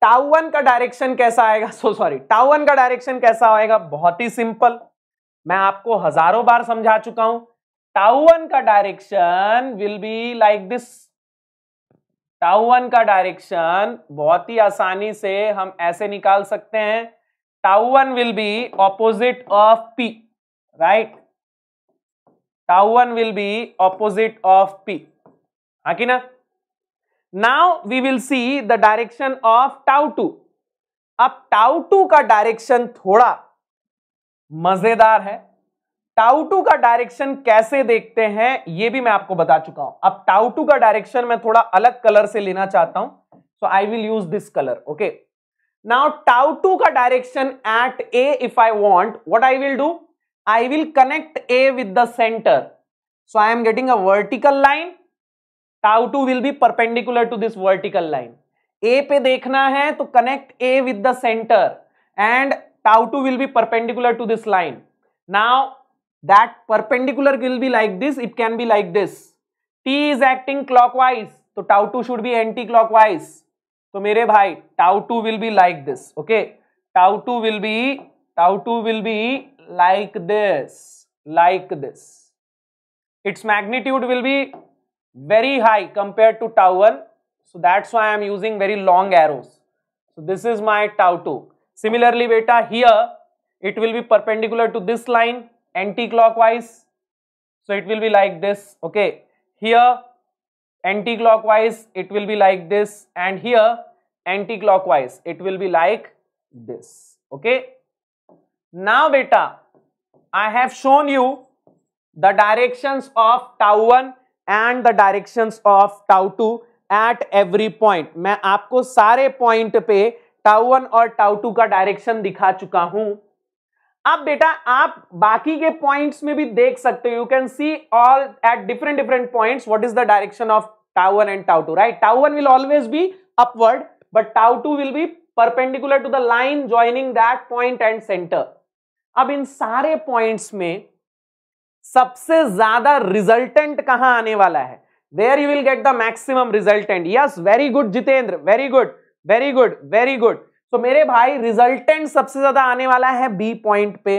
Tau one का direction कैसा आएगा? सो सॉरी, टाउ वन का direction कैसा आएगा? बहुत ही simple, मैं आपको हजारों बार समझा चुका हूं. टाउ वन का direction will be like this. Tau one का डायरेक्शन बहुत ही आसानी से हम ऐसे निकाल सकते हैं. Tau one will be opposite of P, right? Tau one will be opposite of P, हाँ कि ना? Now we will see the direction of tau two. अब टाउ टू का डायरेक्शन थोड़ा मजेदार है. टाउ टू का डायरेक्शन कैसे देखते हैं ये भी मैं आपको बता चुका हूं. अब टाउ टू का डायरेक्शन मैं थोड़ा अलग कलर से लेना चाहता हूं, so I will use this colour. Okay, now tau two का direction at A, if I want, what I will do, I will connect A with the centre. So I am getting a vertical line. Tau two will be perpendicular to this vertical line. A पे देखना है तो connect A with the centre and tau two will be perpendicular to this line. Now that perpendicular will be like this, it can be like this. T is acting clockwise, so tau two should be anti-clockwise. So मेरे भाई tau two will be like this, okay? Tau two will be tau two will be like this, like this. Its magnitude will be very high compared to tau one, so that's why I am using very long arrows. So this is my tau two. Similarly, beta here it will be perpendicular to this line. Anti-clockwise, so it will be like this. Okay, here anti-clockwise, it will be like this, and here anti-clockwise, it will be like this. Okay. Now, beta, I have shown you the directions of tau one and the directions of tau two at every point. मैं आपको सारे point पे tau one और tau two का direction दिखा चुका हूँ. अब बेटा आप बाकी के पॉइंट्स में भी देख सकते हो. You can see all at different different points what is the direction of tau one and tau two, right? Tau one will always be upward but tau two will be perpendicular to the line joining that point and centre. अब इन सारे points में सबसे ज्यादा resultant कहां आने वाला है? There you will get the maximum resultant. Yes, very good Jitendra, very good very good very good. तो मेरे भाई रिजल्टेंट सबसे ज्यादा आने वाला है बी पॉइंट पे.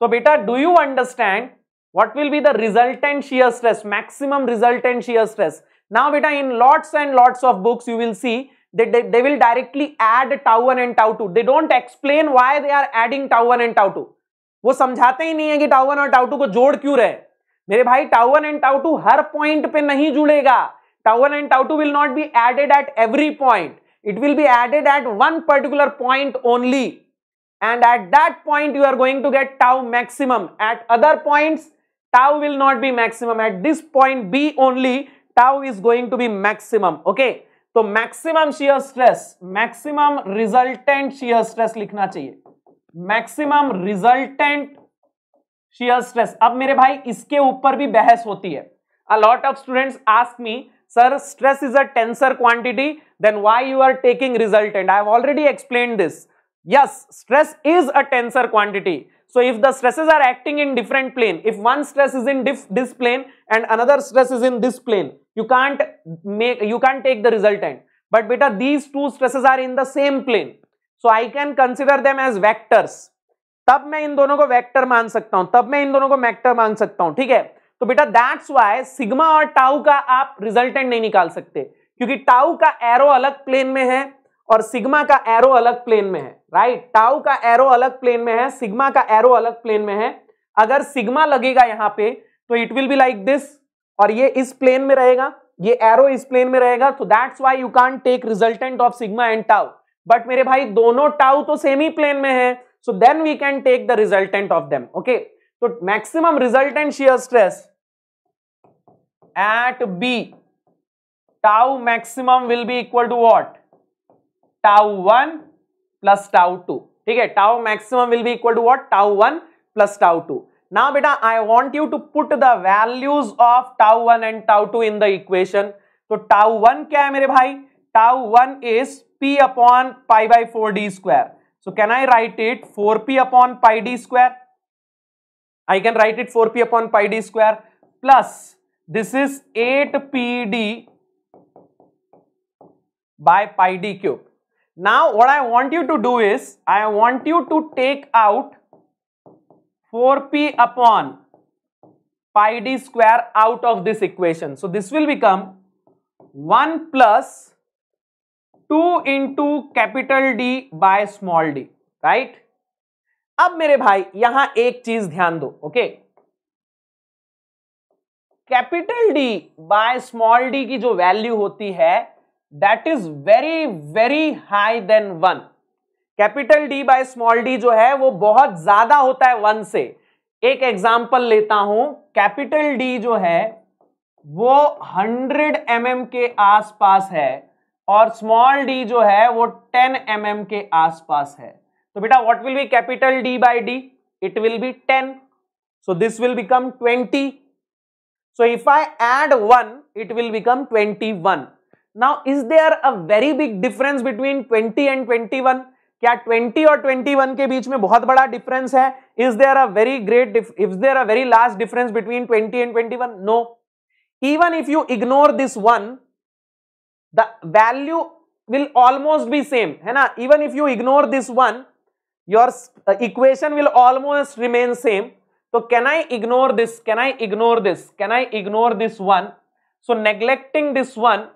तो बेटा do you understand what will be the resultant shear stress, maximum resultant shear stress? Now बेटा in lots and lots of books you will see that they will directly add tau one and tau two. They don't explain why they are adding tau one and tau two. वो समझाते ही नहीं है कि tau one और tau two को जोड़ क्यों रहे. मेरे भाई tau one and tau two हर पॉइंट पे नहीं जुड़ेगा. Tau one and tau two will not be added at every point. It will be added at one particular point only, and at that point you are going to get tau maximum. At other points, tau will not be maximum. At this point B only, tau is going to be maximum. Okay? So maximum shear stress, maximum resultant shear stress लिखना चाहिए. Maximum resultant shear stress. अब मेरे भाई इसके ऊपर भी बहस होती है. A lot of students ask me, sir, stress is a tensor quantity, then why you are taking resultant? I have already explained this. Yes, stress is a tensor quantity. So if the stresses are acting in different plane, if one stress is in diff this plane and another stress is in this plane, you can't make, you can't take the resultant. But beta, these two stresses are in the same plane, so I can consider them as vectors. तब मैं इन दोनों को vector मान सकता हूँ, तब मैं इन दोनों को vector मान सकता हूँ, ठीक है? तो बेटा दैट्स वाई सिग्मा और टाउ का आप रिजल्टेंट नहीं निकाल सकते, क्योंकि टाउ का एरो अलग प्लेन में है और सिग्मा का एरो अलग प्लेन में है, राइट? टाउ का एरो अलग प्लेन में है, सिग्मा का एरो अलग प्लेन में है. अगर सिग्मा लगेगा यहां पे तो it will be like this, और ये इस प्लेन में रहेगा, ये एरो इस प्लेन में रहेगा. तो that's why you can't take resultant of sigma and tau. But मेरे भाई दोनों टाउ तो सेम ही प्लेन में है, so then we can take the resultant of them. Okay, तो maximum resultant shear stress at B, tau maximum will be equal to what? Tau one plus tau two. Okay, tau maximum will be equal to what? Tau one plus tau two. Now, beta, I want you to put the values of tau one and tau two in the equation. So, tau one क्या है मेरे भाई? Tau one is P upon pi by four d square. So, can I write it four P upon pi d square? I can write it four P upon pi d square plus this is eight P D by pi d cube. Now what I want you to do is, I want you to take out four P upon pi d square out of this equation. So this will become one plus two into capital D by small d, right? अब मेरे भाई यहां एक चीज ध्यान दो, okay? Capital D by small D की जो वैल्यू होती है that is very very high than one. Capital D by small D जो है वो बहुत ज्यादा होता है वन से. एक एग्जांपल लेता हूं, कैपिटल डी जो है वो हंड्रेड एम एम के आसपास है और स्मॉल डी जो है वो टेन एम एम के आसपास है. तो बेटा what will be capital D by D? It will be ten, so this will become twenty. So if I add one, it will become twenty-one. Now is there a very big difference between twenty and twenty-one? क्या twenty और twenty-one के बीच में बहुत बड़ा difference है? Is there a very great, is there a very large difference between twenty and twenty-one? No. Even if you ignore this one, the value will almost be same, है ना? Even if you ignore this one, your equation will almost remain same. So can I ignore this? Can I ignore this? Can I ignore this one? So neglecting this one,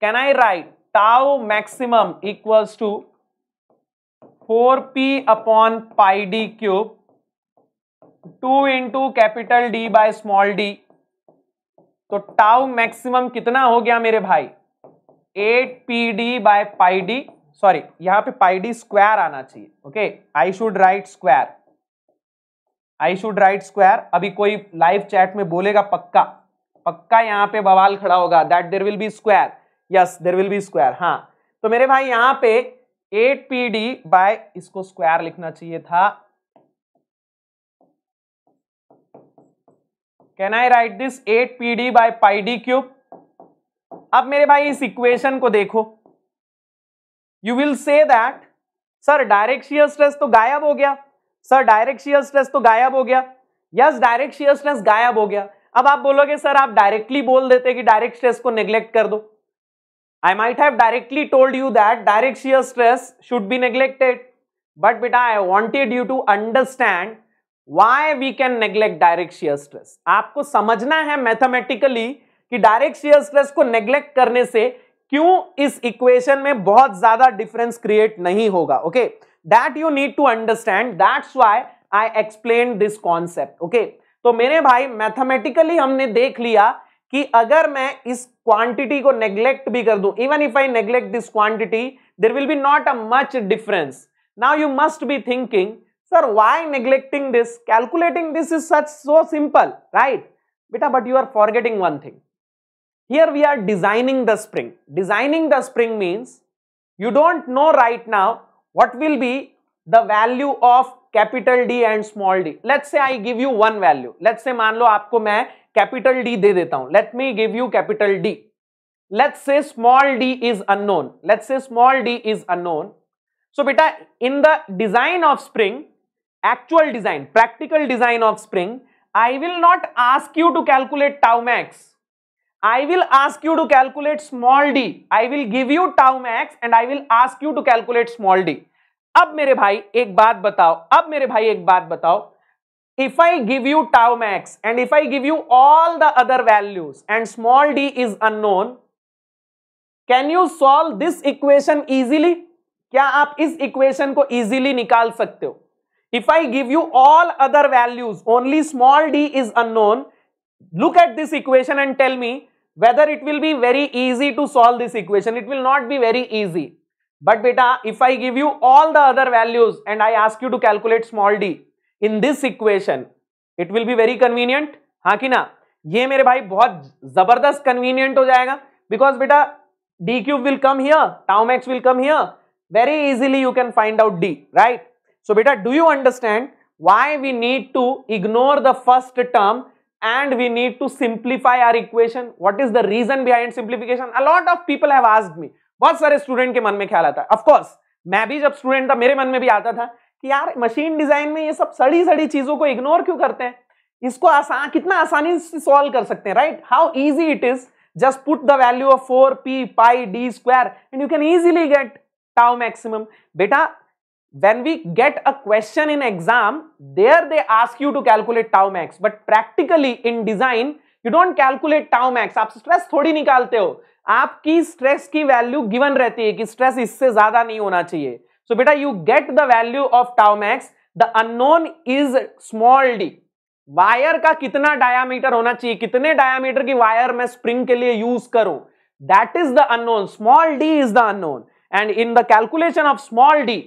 can I write tau maximum equals to four p upon pi d cube two into capital D by small d. तो tau maximum कितना हो गया मेरे भाई? eight p d by pi d. Sorry, यहाँ पे pi d square आना चाहिए. Okay, I should write square. I should write square. अभी कोई लाइव चैट में बोलेगा पक्का पक्का यहाँ पे बवाल खड़ा होगा that there will be square. Yes there will be square. हाँ, तो मेरे भाई यहां पे एट पी डी बाय, इसको स्क्वायर लिखना चाहिए था. Can I write this eight P D by pi D cube. अब मेरे भाई इस इक्वेशन को देखो. You will say that sir direct shear stress तो गायब हो गया, सर डायरेक्ट शियर स्ट्रेस तो गायब हो गया. यस, डायरेक्ट शियर स्ट्रेस गायब हो गया. अब आप बोलोगे सर आप डायरेक्टली बोल देते कि डायरेक्ट स्ट्रेस को नेग्लेक्ट कर दो. I might have directly told you that direct shear stress should be neglected, but beta, I wanted you to understand why we can neglect direct shear stress. आपको समझना है mathematically कि direct shear stress को neglect करने से क्यों इस equation में बहुत ज़्यादा difference create नहीं होगा. Okay, that you need to understand. That's why I explained this concept. Okay, तो मेरे भाई mathematically हमने देख लिया कि अगर मैं इस क्वांटिटी को नेग्लेक्ट भी कर दूं, even if I neglect this quantity, there will be not a much difference. Now you must be thinking sir why neglecting this, calculating this is such so simple, right बेटा? But you are forgetting one thing. Here we are designing the spring. Designing the spring means you don't know right now what will be the value of capital D and small D. Let's say I give you one value. Let's say मान लो आपको मैं capital D दे देता हूं. Let me give you capital D. Let's say small D is unknown. Let's say small D is unknown. So बेटा in the design of spring, actual design, practical design of spring, I will not ask you to calculate tau max. I will ask you to calculate small D. I will give you tau max and I will ask you to calculate small D. अब मेरे भाई एक बात बताओ, अब मेरे भाई एक बात बताओ, if I give you tau max and if I give you all the other values and small d is unknown, can you solve this equation easily? क्या आप इस equation को easily निकाल सकते हो? If I give you all other values, only small d is unknown, look at this equation and tell me whether it will be very easy to solve this equation. It will not be very easy. But beta, if I give you all the other values and I ask you to calculate small d, in this equation it will be very convenient. हाँ कि ना? ये मेरे भाई बहुत जबरदस्त convenient हो जाएगा, बिकॉज बेटा D cube will come here, tau max will come here. Very easily you can find out D, right? So बेटा do you understand why we need to ignore the first term and we need to simplify our equation? What is the reason behind simplification? A lot of people have asked me. बहुत सारे student के मन में ख्याल आता है, of course मैं भी जब स्टूडेंट था मेरे मन में भी आता था कि यार मशीन डिजाइन में ये सब सड़ी सड़ी चीजों को इग्नोर क्यों करते हैं? इसको आसान, कितना आसानी से सॉल्व कर सकते हैं, right? How easy it is. Just put the value of four P pi d square and you can easily get tau maximum. बेटा when we get a question in exam, there they ask you to calculate tau max, but practically in design you don't calculate tau max. आप stress थोड़ी निकालते हो, आपकी stress की value given रहती है कि स्ट्रेस इससे ज्यादा नहीं होना चाहिए. So beta, you get the value of tau max. The unknown is small d. Wire का कितना डायामीटर होना चाहिए, कितने डायामीटर की वायर मैं स्प्रिंग के लिए यूज करूं, that is the unknown. Small d is the unknown and in the calculation of small d,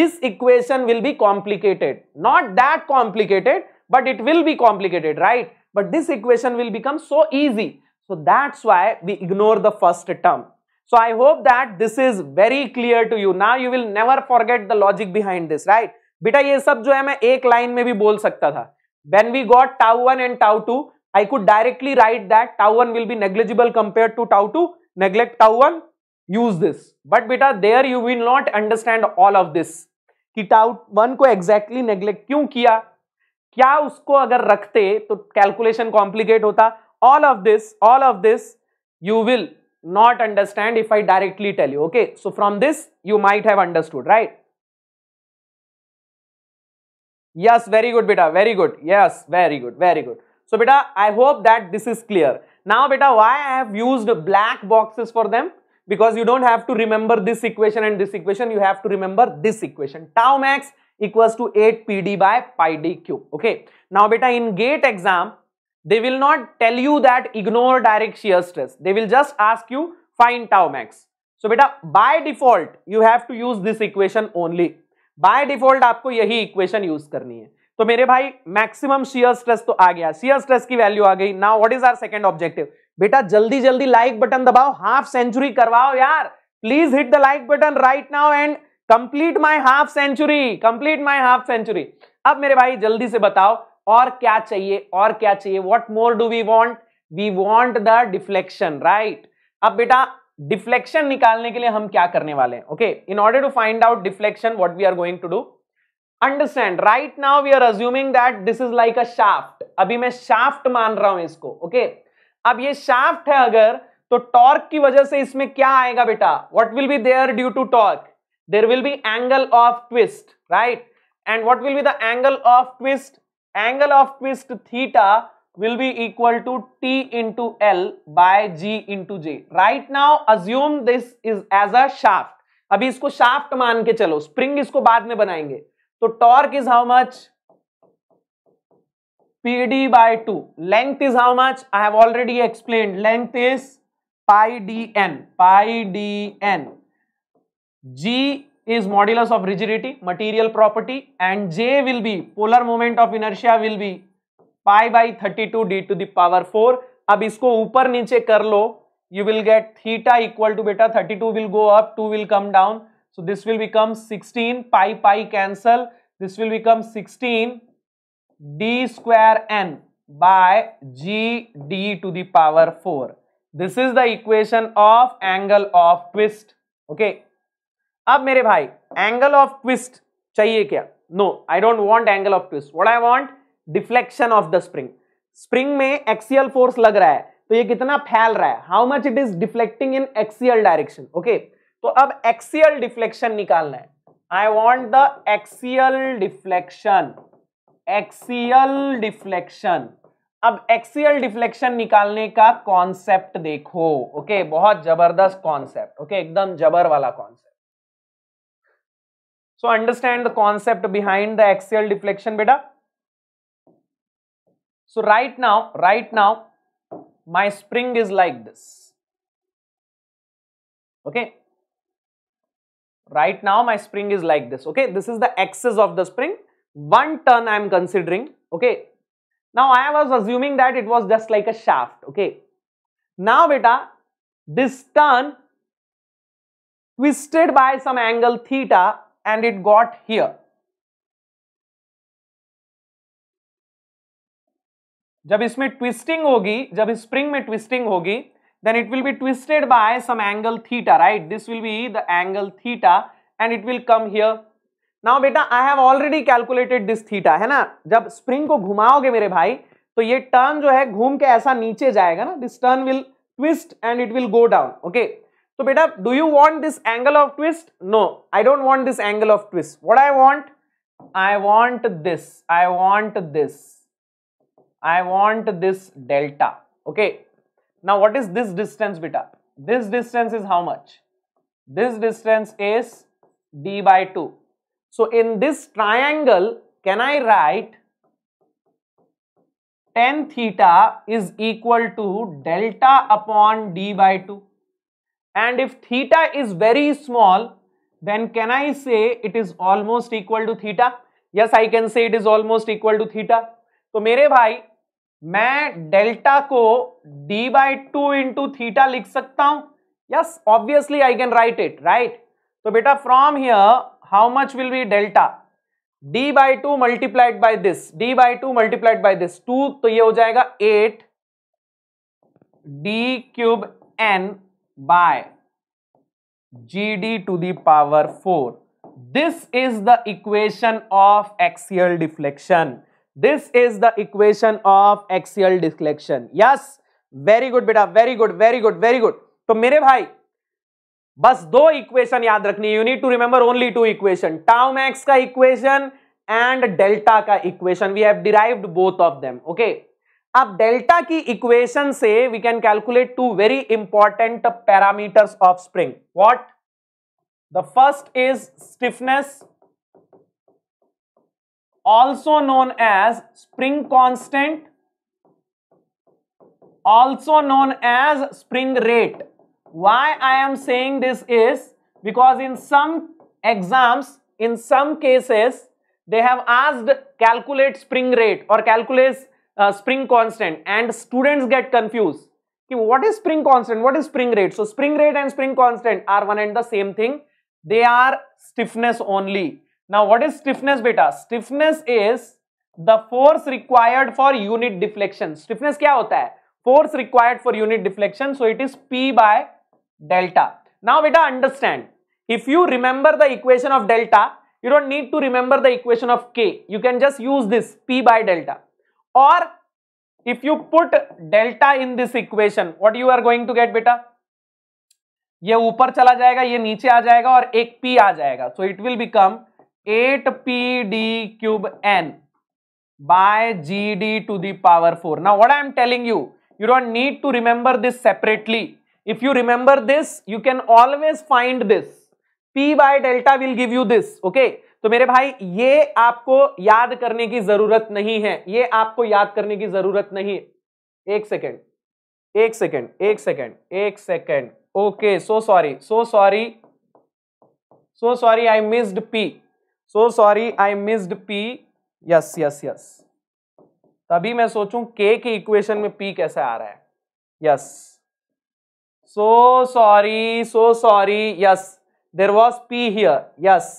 this equation will be complicated. Not that complicated, but it will be complicated, right? But this equation will become so easy. So that's why we ignore the first term. So I hope that this is very clear to you. Now you will never forget the logic behind this, right? बेटा ये सब जो है मैं एक line में भी बोल सकता था, When we got tau one and tau two, I could directly write that tau one will be negligible compared to tau two. Neglect tau one, use this. But beta, there you will not understand all of this. कि tau one को exactly neglect क्यों किया? क्या उसको अगर रखते तो calculation complicate होता. All of this all of this you will not understand if I directly tell you. Okay, so from this you might have understood, right? Yes, very good बेटा, very good. Yes, very good, very good. So बेटा, I hope that this is clear. Now बेटा, why I have used black boxes for them? Because you don't have to remember this equation and this equation. You have to remember this equation. Tau max equals to eight P D by pi d cube. Okay. Now, beta, in GATE exam, they will not tell you that ignore direct shear stress. They will just ask you find tau max. So, beta, by default, you have to use this equation only. By default, आपको यही equation use करनी है. तो मेरे भाई, maximum shear stress तो आ गया. Shear stress की value आ गई. Now, what is our second objective? बेटा, जल्दी जल्दी like button दबाओ, half century करवाओ यार. Please hit the like button right now and complete my half century, complete my half century. अब मेरे भाई जल्दी से बताओ और क्या चाहिए, और क्या चाहिए. What more do we want? We want the deflection, right? अब बेटा, डिफ्लेक्शन निकालने के लिए हम क्या करने वाले हैं? Okay, in order to find out deflection, what we are going to do, understand. Right now we are assuming that this is like a shaft. अभी मैं शाफ्ट मान रहा हूं इसको. Okay okay? अब ये शाफ्ट है अगर, तो टॉर्क की वजह से इसमें क्या आएगा बेटा? What will be there due to torque? There will be angle of twist, right? And what will be the angle of twist? Angle of twist theta will be equal to T into L by G into J. Right now, assume this is as a shaft. अभी इसको shaft मान के चलो. Spring इसको बाद में बनाएंगे. तो torque is how much? P D by two. Length is how much? I have already explained. Length is pi dN. Pi dN. G is modulus of rigidity, material property, and J will be polar moment of inertia will be pi by thirty-two d to the power four. अब इसको ऊपर नीचे कर लो, you will get theta equal to beta thirty-two will go up, two will come down, so this will become sixteen pi pi cancel, this will become sixteen d square n by G d to the power four. This is the equation of angle of twist. Okay. अब मेरे भाई angle of twist चाहिए क्या? No, I don't want angle of twist. What I want? Deflection of the spring. Spring में axial force लग रहा है, तो ये कितना फैल रहा है, how much it is deflecting in axial direction. Okay, तो अब एक्सियल डिफ्लेक्शन निकालना है. I want the axial deflection. Axial deflection. अब एक्सियल डिफ्लेक्शन निकालने का कॉन्सेप्ट देखो. Okay okay? बहुत जबरदस्त कॉन्सेप्ट. ओके, एकदम जबर वाला concept. So understand the concept behind the axial deflection, beta. So right now, right now, my spring is like this. Okay. Right now, my spring is like this. Okay. This is the axis of the spring. One turn I am considering. Okay. Now I was assuming that it was just like a shaft. Okay. Now, beta, this turn twisted by some angle theta. And it got here. जब इसमें twisting होगी, जब इस spring में twisting होगी, then it will be twisted by some angle theta, right? This will be the angle theta, and it will come here. Now, बेटा, I have already calculated this theta, है ना? जब spring को घुमाओगे मेरे भाई, तो ये टर्न जो है घूम के ऐसा नीचे जाएगा ना. This turn will twist and it will go down. Okay. तो बेटा, do you want this angle of twist? No, I don't want this angle of twist. What I want? I want this, I want this, I want this delta. Okay, now what is this distance बेटा? This distance is how much? This distance is d by two. So in this triangle can I write tan theta is equal to delta upon d by two. And if theta is very small, then can I say it is almost equal to theta? Yes, I can say it is almost equal to theta. तो मेरे भाई, मैं delta को d by two into theta लिख सकता हूँ. Yes, obviously I can write it, right? तो बेटा, from here, how much will be delta? D by two multiplied by this, d by two multiplied by this two, तो ये हो जाएगा eight D cube N by G D to the power four. This is the equation of axial deflection. This is the equation of axial deflection. Yes, very good बेटा, very good, very good, very good. तो मेरे भाई बस दो equation याद रखनी है. You need to remember only two equation. Tau max का इक्वेशन and delta का इक्वेशन. We have derived both of them. Okay. अब डेल्टा की इक्वेशन से we can calculate two very important parameters of spring. What? The first is stiffness, also known as spring constant, also known as spring rate. Why I am saying this is because in some exams, in some cases, they have asked calculate spring rate or calculate uh, spring constant, and students get confused. What is spring constant? What is spring rate? So spring rate and spring constant are one and the same thing. They are stiffness only. Now what is stiffness beta? Stiffness is the force required for unit deflection. Stiffness क्या होता है? Force required for unit deflection. So it is P by delta. Now beta understand. If you remember the equation of delta, you don't need to remember the equation of K. You can just use this P by delta. Or if you put delta in this equation, what you are going to get beta? ये ऊपर चला जाएगा, ये नीचे आ जाएगा और एक p आ जाएगा. So it will become eight P D cube N by G D to the power four. Now what I am telling you, you don't need to remember this separately. If you remember this, you can always find this. p by delta will give you this. Okay, तो मेरे भाई ये आपको याद करने की जरूरत नहीं है. ये आपको याद करने की जरूरत नहीं है. एक सेकेंड एक सेकेंड एक सेकेंड एक second okay, so sorry, so sorry, so sorry, I missed P, so sorry, I missed P, yes, yes, yes, तभी मैं सोचूं K की equation में P कैसे आ रहा है, yes, so sorry, so sorry, yes, there was P here, yes,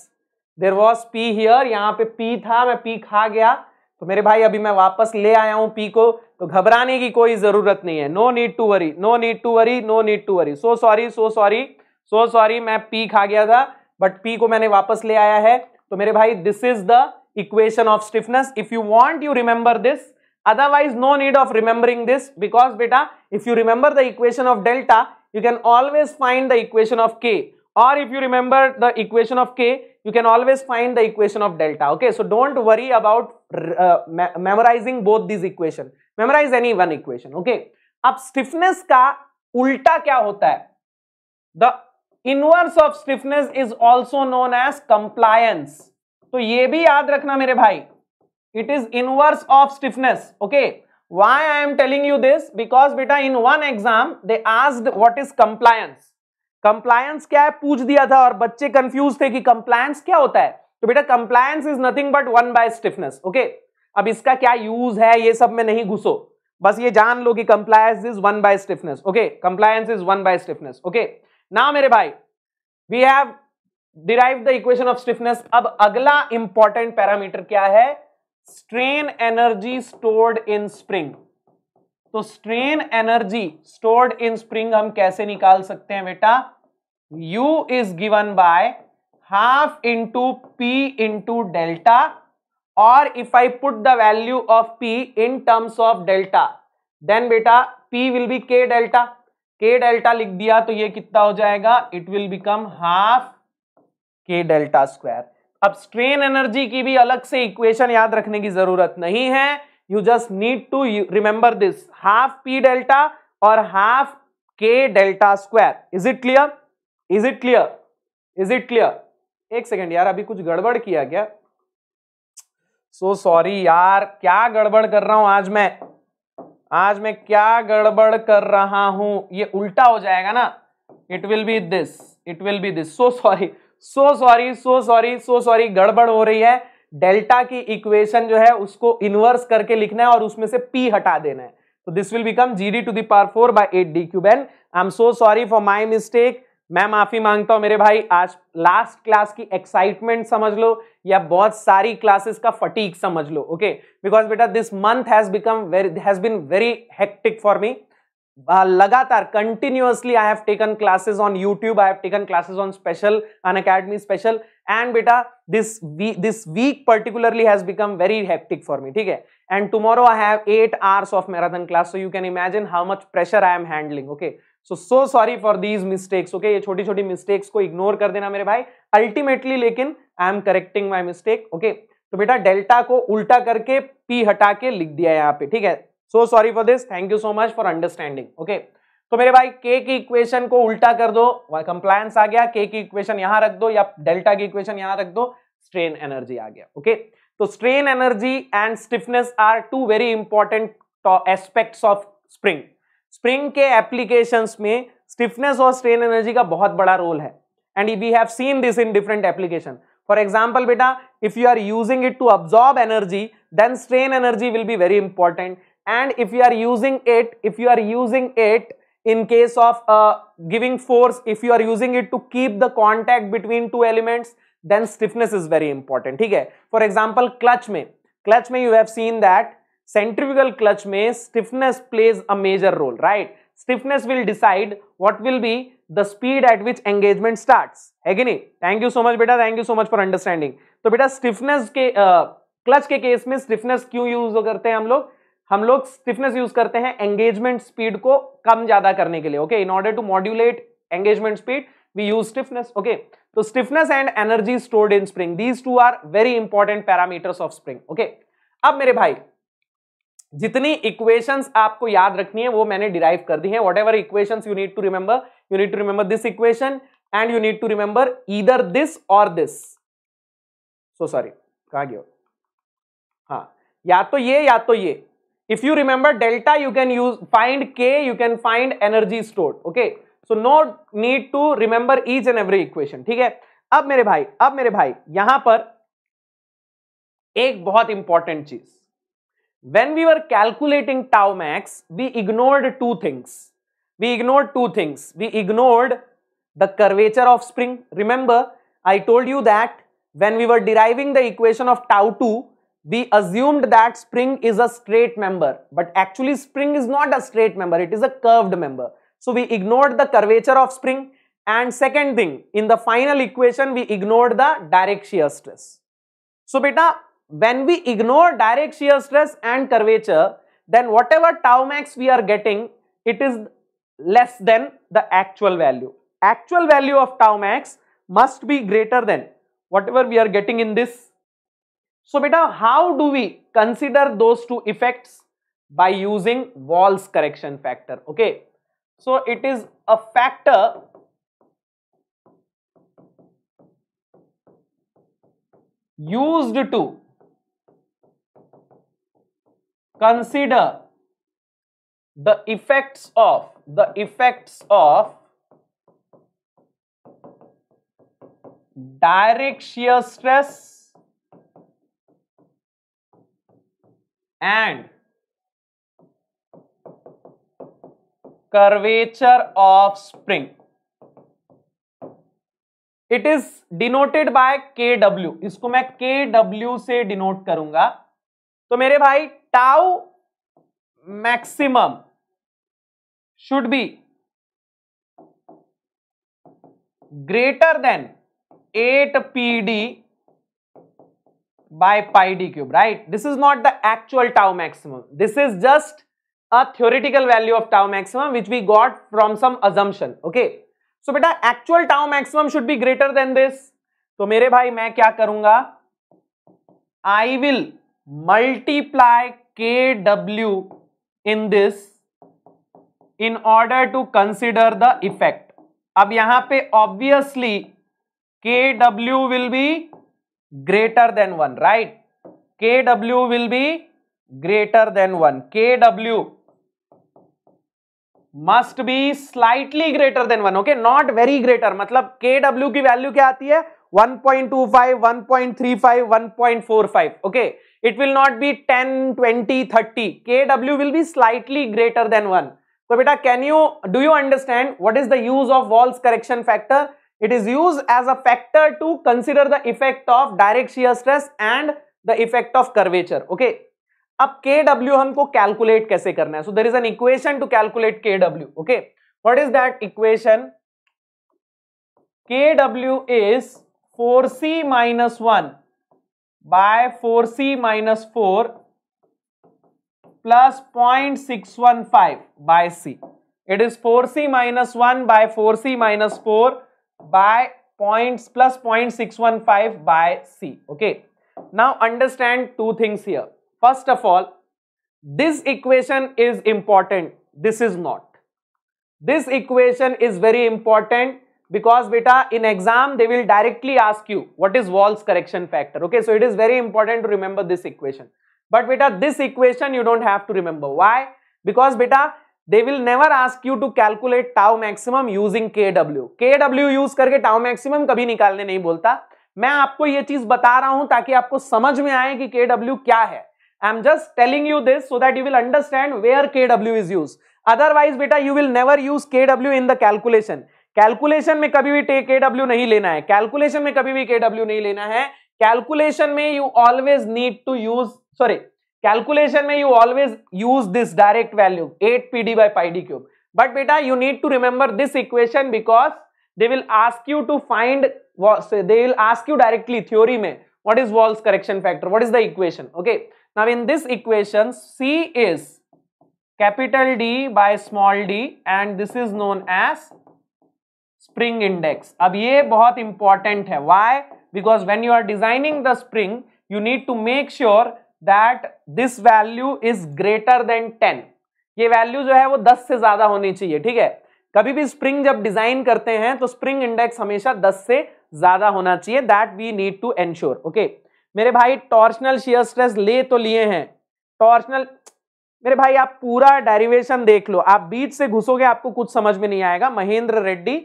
there was P here, यहाँ पे P था, मैं P खा गया, तो मेरे भाई अभी मैं वापस ले आया हूं P को, तो घबराने की कोई जरूरत नहीं है. No need to worry, no need to worry, no need to worry. So sorry, so sorry, so sorry, मैं P खा गया था बट P को मैंने वापस ले आया है. तो मेरे भाई this is the equation of stiffness. If you want you remember this, otherwise no need of remembering this, because बेटा if you remember the equation of delta, you can always find the equation of K, और if you remember the equation of K, you can always find the equation of delta. Okay, so don't worry about uh, memorizing both these equation. Memorize any one equation. Okay, ab stiffness ka ulta kya hota hai? The inverse of stiffness is also known as compliance. To ye bhi yaad rakhna mere bhai, it is inverse of stiffness. Okay, why I am telling you this? Because beta in one exam they asked what is compliance. Compliance क्या है पूछ दिया था और बच्चे confuse थे कि compliance क्या होता है. तो बेटा compliance is nothing but one by stiffness. Okay, अब इसका क्या यूज है ये सब में नहीं घुसो, बस ये जान लो कि compliance is one by stiffness. Okay, compliance is one by stiffness. Okay, now मेरे भाई we have derived the equation of stiffness. अब अगला इंपॉर्टेंट पैरामीटर क्या है? Strain energy stored in spring. तो strain energy stored in spring हम कैसे निकाल सकते हैं बेटा? U is given by half into P into delta, or if I put the value of P in terms of delta, then बेटा P will be K delta. K delta लिख दिया तो ये कितना हो जाएगा? It will become half K delta square. अब strain energy की भी अलग से इक्वेशन याद रखने की जरूरत नहीं है. You just need to remember this half P delta or half K delta square. Is it clear? Is it clear? Is it clear? एक सेकेंड यार, अभी कुछ गड़बड़ किया क्या? So sorry यार, क्या गड़बड़ कर रहा हूं आज मैं, आज मैं क्या गड़बड़ कर रहा हूं? ये उल्टा हो जाएगा ना. It will be this. It will be this. So sorry. So sorry. So sorry. So sorry. गड़बड़ हो रही है. डेल्टा की इक्वेशन जो है उसको इन्वर्स करके लिखना है और उसमें से पी हटा देना है. तो this will become G D to the power four by eight D cube N. I am so sorry for my mistake. मैं माफी मांगता हूं मेरे भाई, आज लास्ट क्लास की एक्साइटमेंट समझ लो या बहुत सारी क्लासेस का फटीक समझ लो, ओके, बिकॉज बेटा this month has become very has been very hectic for me. लगातार continuously I have taken classes on YouTube, I have taken classes on special Unacademy special, and बेटा this this week particularly has become very hectic for me, ठीक है. And tomorrow I have eight hours of marathon class, so you can imagine how much pressure I am handling, okay. So so sorry for these mistakes, okay. ये छोटी छोटी mistakes को ignore कर देना मेरे भाई, अल्टीमेटली लेकिन I am correcting my mistake, okay. तो बेटा डेल्टा को उल्टा करके पी हटा के लिख दिया यहाँ पे, ठीक है. So sorry for this, thank you so much for understanding, okay. तो मेरे भाई के की इक्वेशन को उल्टा कर दो, कंप्लायंस आ गया. के की इक्वेशन यहाँ रख दो या डेल्टा की इक्वेशन यहाँ रख दो, स्ट्रेन एनर्जी आ गया, ओके. तो strain energy and stiffness are two very important aspects of spring. Spring के एप्लीकेशंस में स्टिफनेस और स्ट्रेन एनर्जी का बहुत बड़ा रोल है, and we have seen this in different application. For example बेटा, if you are using it to absorb energy, then strain energy will be very important, and if you are using it if you are using it in case of giving force, if you are using it to keep the contact between two elements, then stiffness is very important, ठीक है. For example clutch में clutch में you have seen that centrifugal clutch में stiffness plays a major role, right? Stiffness will decide what will be the speed at which engagement starts, है कि नहीं? Thank you so much बेटा, thank you so much for understanding. तो बेटा stiffness के uh, clutch के case में stiffness क्यों यूज करते हैं हम लोग? हम लोग stiffness यूज करते हैं engagement speed को कम ज्यादा करने के लिए, okay? In order to modulate engagement speed, we use stiffness, okay? तो stiffness and energy stored in spring, these two are very important parameters of spring, okay? अब मेरे भाई जितनी इक्वेशंस आपको याद रखनी है वो मैंने डिराइव कर दी है. Whatever equations you need to remember, you need to remember this equation and you need to remember either this और दिस. सो सॉरी, कहा गया, हाँ, या तो ये या तो ये. If you remember delta, you can use find K, you can find energy stored, okay. So no need to remember each and every equation, ठीक है. अब मेरे भाई अब मेरे भाई यहां पर एक बहुत इंपॉर्टेंट चीज, when we were calculating tau max, we ignored two things we ignored two things we ignored the curvature of spring. Remember I told you that when we were deriving the equation of tau two, we assumed that spring is a straight member, but actually spring is not a straight member, it is a curved member. So we ignored the curvature of spring, and second thing, in the final equation we ignored the direct shear stress. So beta, when we ignore direct shear stress and curvature, then whatever tau max we are getting, it is less than the actual value. Actual value of tau max must be greater than whatever we are getting in this. So beta, how do we consider those two effects? By using Wall's correction factor, okay. So it is a factor used to consider the effects of the effects of direct shear stress and curvature of spring. It is denoted by K W. इसको मैं K W से denote करूंगा. तो मेरे भाई tau maximum should be greater than eight P D by pi D cube, right? This is not the actual tau maximum. This is just a theoretical value of tau maximum which we got from some assumption, okay? So beta, actual tau maximum should be greater than this. तो मेरे भाई मैं क्या करूंगा? I will multiply K W in this in order to consider the effect. अब यहां पे obviously K W will be greater than one, right? K W will be greater than one. K W must be slightly greater than one, okay? Not very greater. मतलब K W की value क्या आती है? one point two five, one point three five, one point four five, okay? It will not be ten, twenty, thirty. K W will be slightly greater than one. तो बेटा can you do you understand what is the use of Wahl's correction factor? It is use as a factor to consider the effect of direct shear stress and the effect of curvature. Okay, अब K W हमको calculate कैसे करना है? So there is an equation to calculate K W. Okay, what is that equation? K W is four C minus one by four C minus four plus point six one five by C. It is four C minus one by four C minus four by points plus zero point six one five by C. Okay, now understand two things here. First of all, this equation is important, this is not. This equation is very important because beta in exam they will directly ask you what is Wall's correction factor. Okay, so it is very important to remember this equation, but beta this equation you don't have to remember. Why? Because beta they will never ask you to calculate tau maximum using K W. K W use करके tau maximum कभी निकालने नहीं बोलता. मैं आपको ये चीज बता रहा हूं ताकि आपको समझ में आए कि K W क्या है. I am just telling you this so that you will understand where K W is used. Otherwise बेटा you will never use K W in the calculation. Calculation में कभी भी K W नहीं लेना है. Calculation में कभी भी K W नहीं लेना है. Calculation में you always need to use sorry. Calculation में you always use this direct value eight P D by pi D cube. But बेटा you need to remember this equation because they will ask you to find they will ask you directly theory में what is Wahl's correction factor, what is the equation. Okay, now in this equation C is capital D by small D and this is known as spring index. अब ये बहुत important है. Why? Because when you are designing the spring you need to make sure that this value is greater than ten. ये value जो है वो ten से ज्यादा होनी चाहिए. ठीक है, कभी भी स्प्रिंग जब डिजाइन करते हैं तो स्प्रिंग इंडेक्स हमेशा टेन से ज्यादा होना चाहिए. That we need to ensure. Okay मेरे भाई, टॉर्शनल शियर स्ट्रेस ले तो लिए हैं टॉर्शनल. मेरे भाई आप पूरा डेरिवेशन देख लो, आप बीच से घुसोगे आपको कुछ समझ में नहीं आएगा. Mahendra Reddy,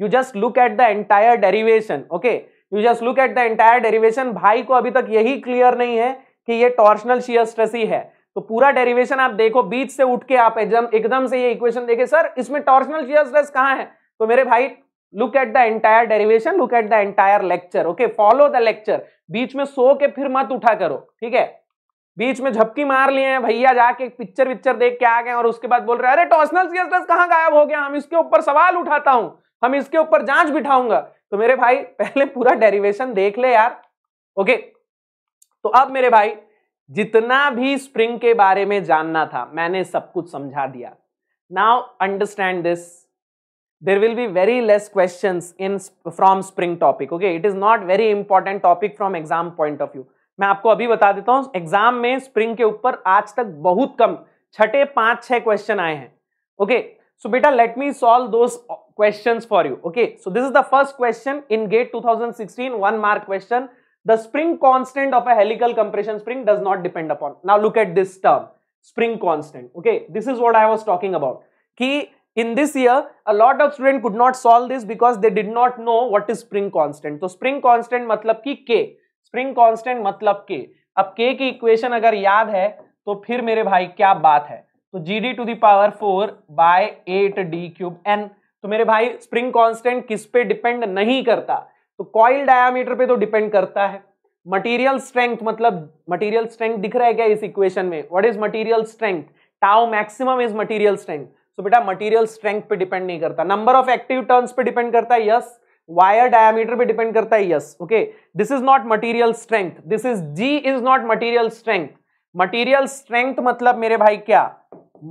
you just look at the entire derivation. Okay you just look at the entire derivation. भाई को अभी तक यही क्लियर नहीं है कि ये टॉर्शनल शियर स्ट्रेस ही है, तो पूरा डेरिवेशन आप देखो. बीच से उठ के आप एकदम एकदम से ये इक्वेशन देखे सर इसमें टॉर्शनल शियर स्ट्रेस कहाँ है, तो मेरे भाई look at the entire derivation, look at the entire lecture. Okay follow the lecture, बीच में सो के फिर मत उठा करो. ठीक है, बीच में झपकी मार लिए हैं भैया जाके पिक्चर पिक्चर देख के आ गए और उसके बाद बोल रहे हैं अरे टॉर्शनल शियर स्ट्रेस कहाँ गायब हो गया, हम इसके ऊपर सवाल उठाता हूँ, हम इसके ऊपर जांच बिठाऊंगा. तो मेरे भाई पहले पूरा डेरिवेशन देख ले यार. ओके तो अब मेरे भाई जितना भी स्प्रिंग के बारे में जानना था मैंने सब कुछ समझा दिया. Now understand this, there will be very less questions in from spring topic. Okay it is not very important topic from exam point of view. मैं आपको अभी बता देता हूं एग्जाम में स्प्रिंग के ऊपर आज तक बहुत कम छठे पांच छह क्वेश्चन आए हैं. ओके सो बेटा let me solve those questions for you. Okay so this is the first question in GATE two thousand sixteen, one mark question. The spring constant of a helical compression spring does not depend upon. Now look at this term, spring constant. Okay, this is what I was talking about. Ki in this year, a lot of students could not solve this because they did not know what is spring constant. So spring constant मतलब कि K. Spring constant मतलब K. अब K की equation अगर याद है, तो फिर मेरे भाई क्या बात है? तो G D to the power four by eight D cube n. तो मेरे भाई spring constant किस पे depend नहीं करता? तो कॉइल डायामीटर पे तो डिपेंड करता है. मटेरियल स्ट्रेंथ मतलब मटेरियल स्ट्रेंथ दिख रहा है क्या इस इक्वेशन में? What is material strength? Tau maximum is material strength. So बेटा मटेरियल स्ट्रेंथ पे डिपेंड नहीं करता. नंबर ऑफ एक्टिव टर्न्स पे डिपेंड करता है, यस. वायर डायामीटर पे डिपेंड करता है, yes. Okay this is not material strength, this is G is not material strength. Material strength मतलब मेरे भाई क्या?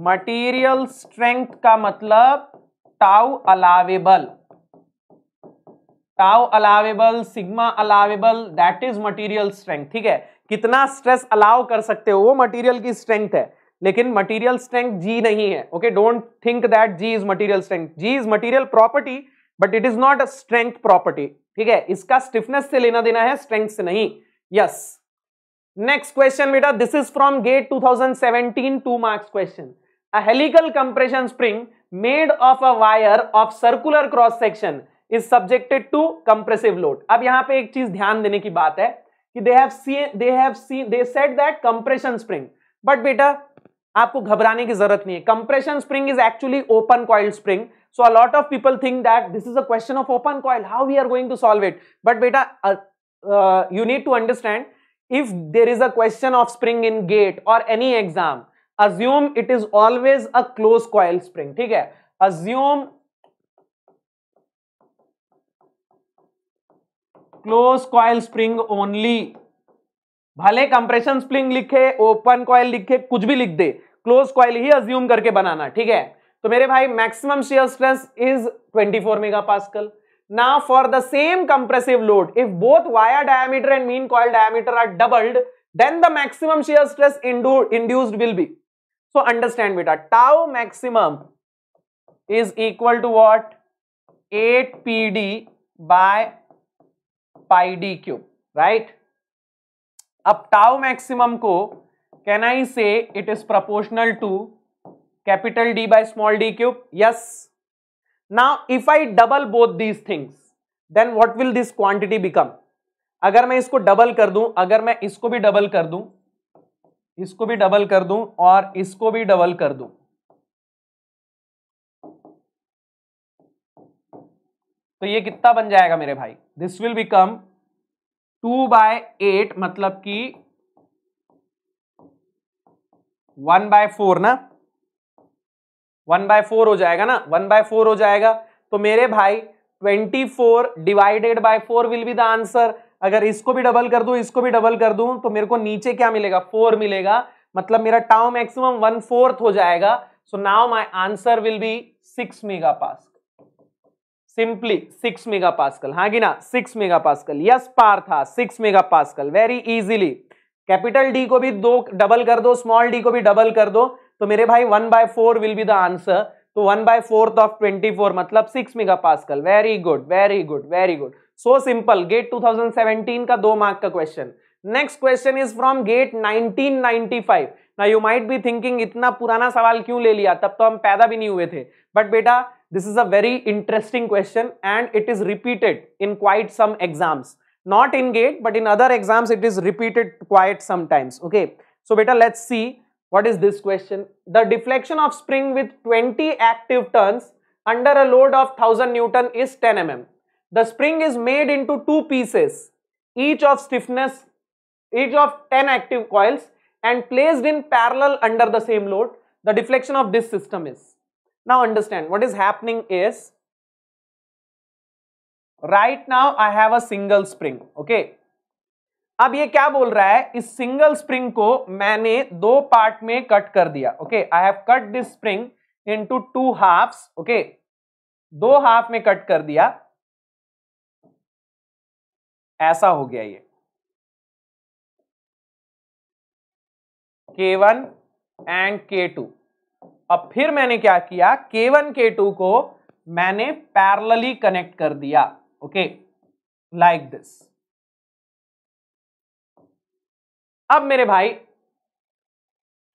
मटेरियल स्ट्रेंथ का मतलब tau allowable, tau allowable, sigma allowable, that is material strength. ठीक है, कितना स्ट्रेस अलाउ कर सकते हो वो मटेरियल की स्ट्रेंथ है, लेकिन मटेरियल स्ट्रेंथ जी नहीं है. Okay don't think that G is material strength. G is material property but it is not a strength property. ठीक है, इसका स्टिफनेस से लेना देना है, स्ट्रेंथ से नहीं. यस, नेक्स्ट क्वेश्चन बेटा, this is from GATE two thousand seventeen, two marks question. A helical compression spring made of a wire of circular cross section is subjected to compressive load. अब यहाँ पे एक चीज ध्यान देने की बात है कि they have seen, they have seen, they said that compression spring. But बेटा आपको घबराने की जरूरत नहीं है. Compression spring is actually open coiled spring. So a lot of people think that this is a question of open coil, how we are going to solve it. But बेटा you need to understand, if there is a question of spring in GATE or any exam, assume it is always a closed coil spring. ठीक है, assume closed coil spring only. भले compression spring लिखे, open coil लिखे, कुछ भी लिख दे, closed coil ही assume करके बनाना. ठीक है, तो मेरे भाई maximum shear stress is twenty-four megapascal. Now for the same compressive load, if both wire diameter and mean coil diameter are doubled, then the maximum shear stress induced will be. So understand beta, tau maximum is equal to what? eight P D by pi d cube, right? Ab tau maximum ko can I say it is proportional to capital D by small d cube? Yes. Now if I double both these things, then what will this quantity become? अगर मैं इसको double कर दूं, अगर मैं इसको भी double कर दूं, इसको भी डबल कर दूं और इसको भी डबल कर दूं, तो ये कितना बन जाएगा मेरे भाई? This will become two by eight, मतलब कि वन बाय फोर ना, वन बाय फोर हो जाएगा ना, वन बाय फोर हो जाएगा. तो मेरे भाई twenty four divided by four will be the answer. अगर इसको भी डबल कर दूं, इसको भी डबल कर दूं, तो मेरे को नीचे क्या मिलेगा? फोर मिलेगा. मतलब मेरा टाउ मैक्सिमम वन फोर्थ हो जाएगा. So now my answer will be six mega pascal. Simply six mega pascal. हाँ गिना six mega pascal. Yes Partha, six mega pascal very easily. Capital D को भी दो डबल कर दो, स्मॉल डी को भी डबल कर दो, तो मेरे भाई one by four will be the answer. तो one by fourth of twenty four, मतलब six mega pascal. Very good very good very good. So simple, GATE two thousand seventeen का दो मार्क का question. Next question is from GATE nineteen ninety five. Now you might be thinking इतना पुराना सवाल क्यों ले लिया, तब तो हम पैदा भी नहीं हुए थे. बट बेटा this is a very interesting question and it is repeated in quite some exams. Not in GATE but in other exams it is repeated quite sometimes. Okay, so बेटा let's see what is this question. The deflection of spring with twenty active turns under a load of one thousand newton is ten millimeters. The spring is made into two pieces, each of stiffness each of ten active coils, and placed in parallel under the same load. The deflection of this system is, now understand what is happening is, right now I have a single spring. Okay, अब ये क्या बोल रहा है, इस single spring को मैंने दो पार्ट में कट कर दिया. Okay, I have cut this spring into two halves. Okay, दो हाफ में कट कर दिया, ऐसा हो गया ये K one and K two. अब फिर मैंने क्या किया, K वन K टू को मैंने पैरेलली कनेक्ट कर दिया. Okay, like this. अब मेरे भाई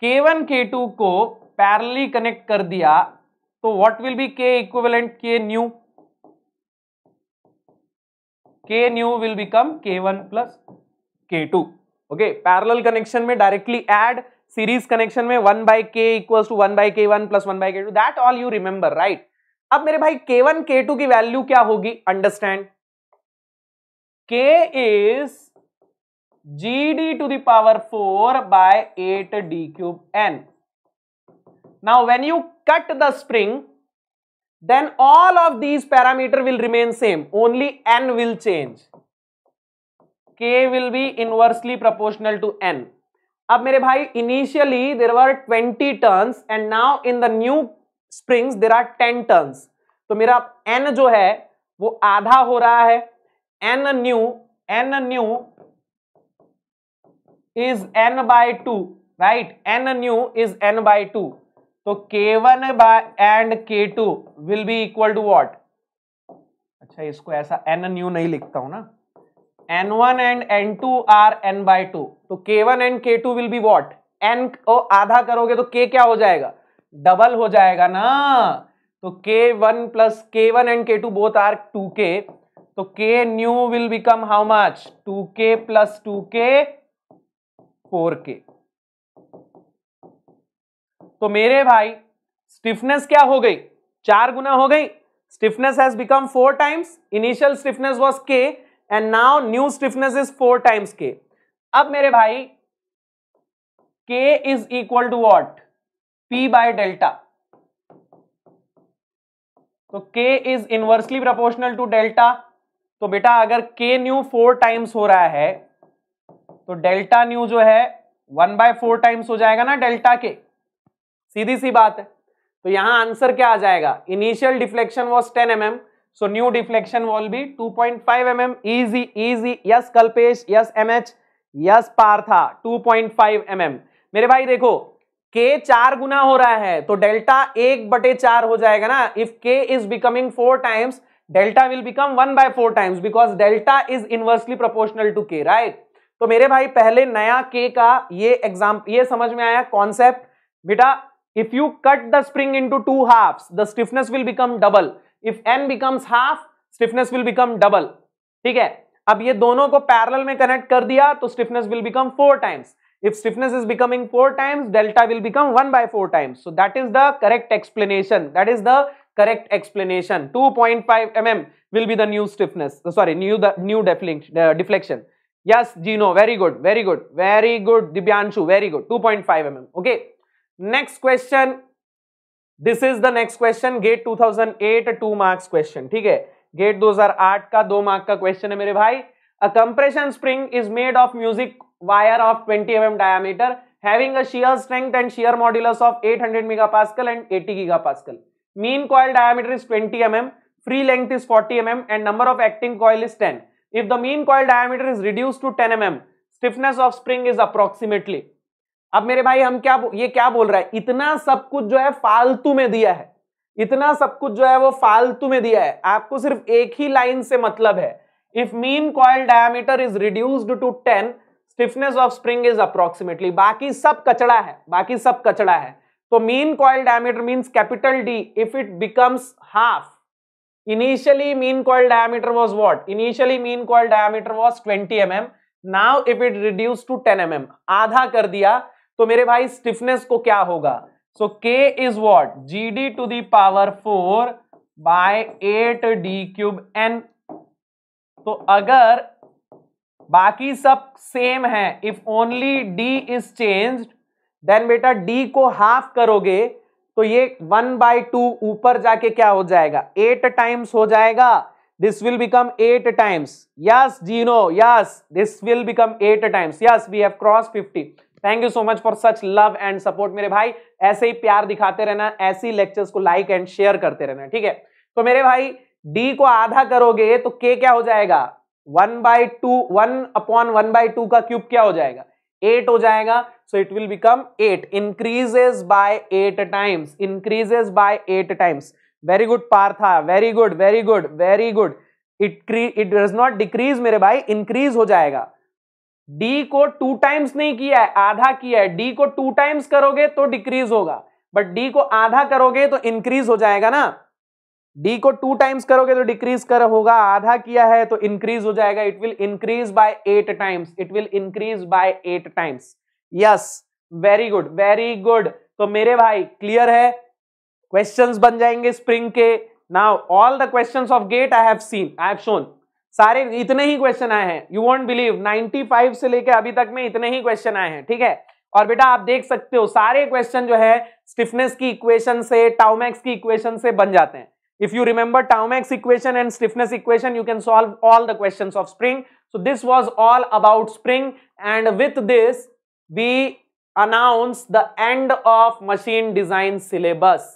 K वन K टू को पैरेलली कनेक्ट कर दिया, तो what will be K equivalent? K new. K new will become K one plus K two. Okay, parallel connection में डायरेक्टली ऐड, सीरीज कनेक्शन में one by K equals to one by K one plus one by K two. That all you remember, right? अब मेरे भाई K one K to की value क्या होगी? Understand, K इज G D to the power four by eight D cube N. Now when you cut the spring, then all of these parameter will remain same. Only N will change. K will be inversely proportional to N. अब मेरे भाई initially there were twenty turns and now in the new springs there are ten turns. तो मेरा N जो है वो आधा हो रहा है. N new N new is n by two, right? N new is n by two. So K one by and K two will be equal to what? अच्छा, इसको ऐसा n new नहीं लिखता हूँ ना. N one and N two are n by two. तो K one and K two will be what? n को आधा करोगे तो K क्या हो जाएगा? डबल हो जाएगा ना. तो K one plus K one and K two both are two K. तो K new will become how much? two K plus two K, four K. तो मेरे भाई स्टिफनेस क्या हो गई, चार गुना हो गई. Stiffness has become four times. Initial stiffness was K and now new stiffness is four times K. अब मेरे भाई K is equal to what, P by delta. तो K is inversely proportional to delta. तो बेटा अगर के new four times हो रहा है तो डेल्टा न्यू जो है वन बाय फोर टाइम्स हो जाएगा ना डेल्टा के. सीधी सी बात है. तो यहां आंसर क्या आ जाएगा, initial deflection was ten M M, so new deflection will be two point five M M. Easy easy. Yes Kalpesh, yes MH, yes Partha. Two point five M M. मेरे भाई देखो के चार गुना हो रहा है तो डेल्टा एक बटे चार हो जाएगा ना. If K is becoming four times delta will become one by four times because delta is inversely proportional to K, right. तो मेरे भाई पहले नया के का ये एग्जाम ये समझ में आया कॉन्सेप्ट. बेटा if you cut the spring into two halves the stiffness will become double. If N becomes half stiffness will become double. ठीक है. अब ये दोनों को पैरेलल में कनेक्ट कर दिया तो stiffness will become four times. If stiffness is becoming four times delta will become one by four times. So that is the correct explanation. That is the correct explanation. two point five millimeters will be the new stiffness. Oh, sorry, new the new deflection. Uh, deflection. Yes, Gino, very good, very good, very good, Dibyanshu, very good. two point five millimeters. Okay. Next question. This is the next question. Gate two thousand eight, two marks question. ठीक है. Gate two thousand eight का दो mark का question है मेरे भाई. A compression spring is made of music wire of twenty millimeters diameter, having a shear strength and shear modulus of eight hundred megapascal and eighty gigapascal. Mean coil diameter is twenty millimeters, free length is forty millimeters and number of acting coil is ten. If the mean coil diameter is reduced to ten millimeters, stiffness of spring is approximately. अब मेरे भाई हम क्या ये क्या बोल रहा है, इतना सब कुछ जो है फालतू में दिया है. इतना सब कुछ जो है वो फालतू में दिया है. आपको सिर्फ एक ही लाइन से मतलब है. If mean coil diameter is reduced to ten, stiffness of spring is approximately. बाकी सब कचड़ा है. बाकी सब कचड़ा है. तो mean coil diameter means capital D. If it becomes half, initially mean coil diameter was what, initially mean coil diameter was twenty millimeters. Now if it reduce to ten millimeters, आधा कर दिया तो मेरे भाई स्टिफनेस को क्या होगा. So K is what, G D to the power four by eight D cube N. तो अगर बाकी सब सेम है, if only D is changed, then बेटा डी को हाफ करोगे तो ये वन बाई टू ऊपर जाके क्या हो जाएगा, एट टाइम्स हो जाएगा. This will become eight times. Yes Gino, yes this will become eight times. Yes we have cross fifty. Thank you so much for such love and support मेरे भाई. ऐसे ही प्यार दिखाते रहना, ऐसी लेक्चर्स को लाइक एंड शेयर करते रहना. ठीक है. तो मेरे भाई डी को आधा करोगे तो के क्या हो जाएगा, one by two, one upon one by two का क्यूब क्या हो जाएगा, एट हो जाएगा. So it will become eight. Increases by eight times. Increases by eight times. Very good Partha, very good, very good, very good. It it does not decrease मेरे भाई, increase हो जाएगा. डी को टू टाइम्स नहीं किया है, आधा किया है. डी को टू टाइम्स करोगे तो डिक्रीज होगा, बट डी को आधा करोगे तो इंक्रीज हो जाएगा ना. डी को टू टाइम्स करोगे तो डिक्रीज कर होगा, आधा किया है तो इंक्रीज हो जाएगा. It will increase by eight times. It will increase by eight times. Yes, very good, very good. तो मेरे भाई क्लियर है, क्वेश्चंस बन जाएंगे स्प्रिंग के. Now all the questions of GATE I have seen, I have shown. सारे इतने ही क्वेश्चन आए हैं. You won't believe ninety five से लेकर अभी तक में इतने ही क्वेश्चन आए हैं. ठीक है. और बेटा आप देख सकते हो सारे क्वेश्चन जो है स्टिफनेस की इक्वेशन से, टाउमैक्स की इक्वेशन से बन जाते हैं. If you remember Taumax equation and stiffness equation, you can solve all the questions of spring. So this was all about spring, and with this we announce the end of machine design syllabus.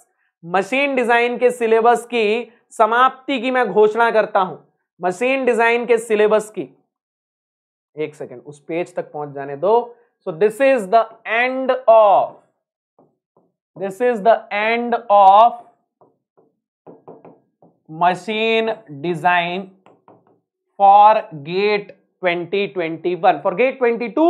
Machine design के syllabus की समाप्ति की मैं घोषणा करता हूँ. Machine design के syllabus की, एक second, उस page तक पहुँच जाने दो. So this is the end of, this is the end of machine design for gate twenty twenty-one. For gate twenty-two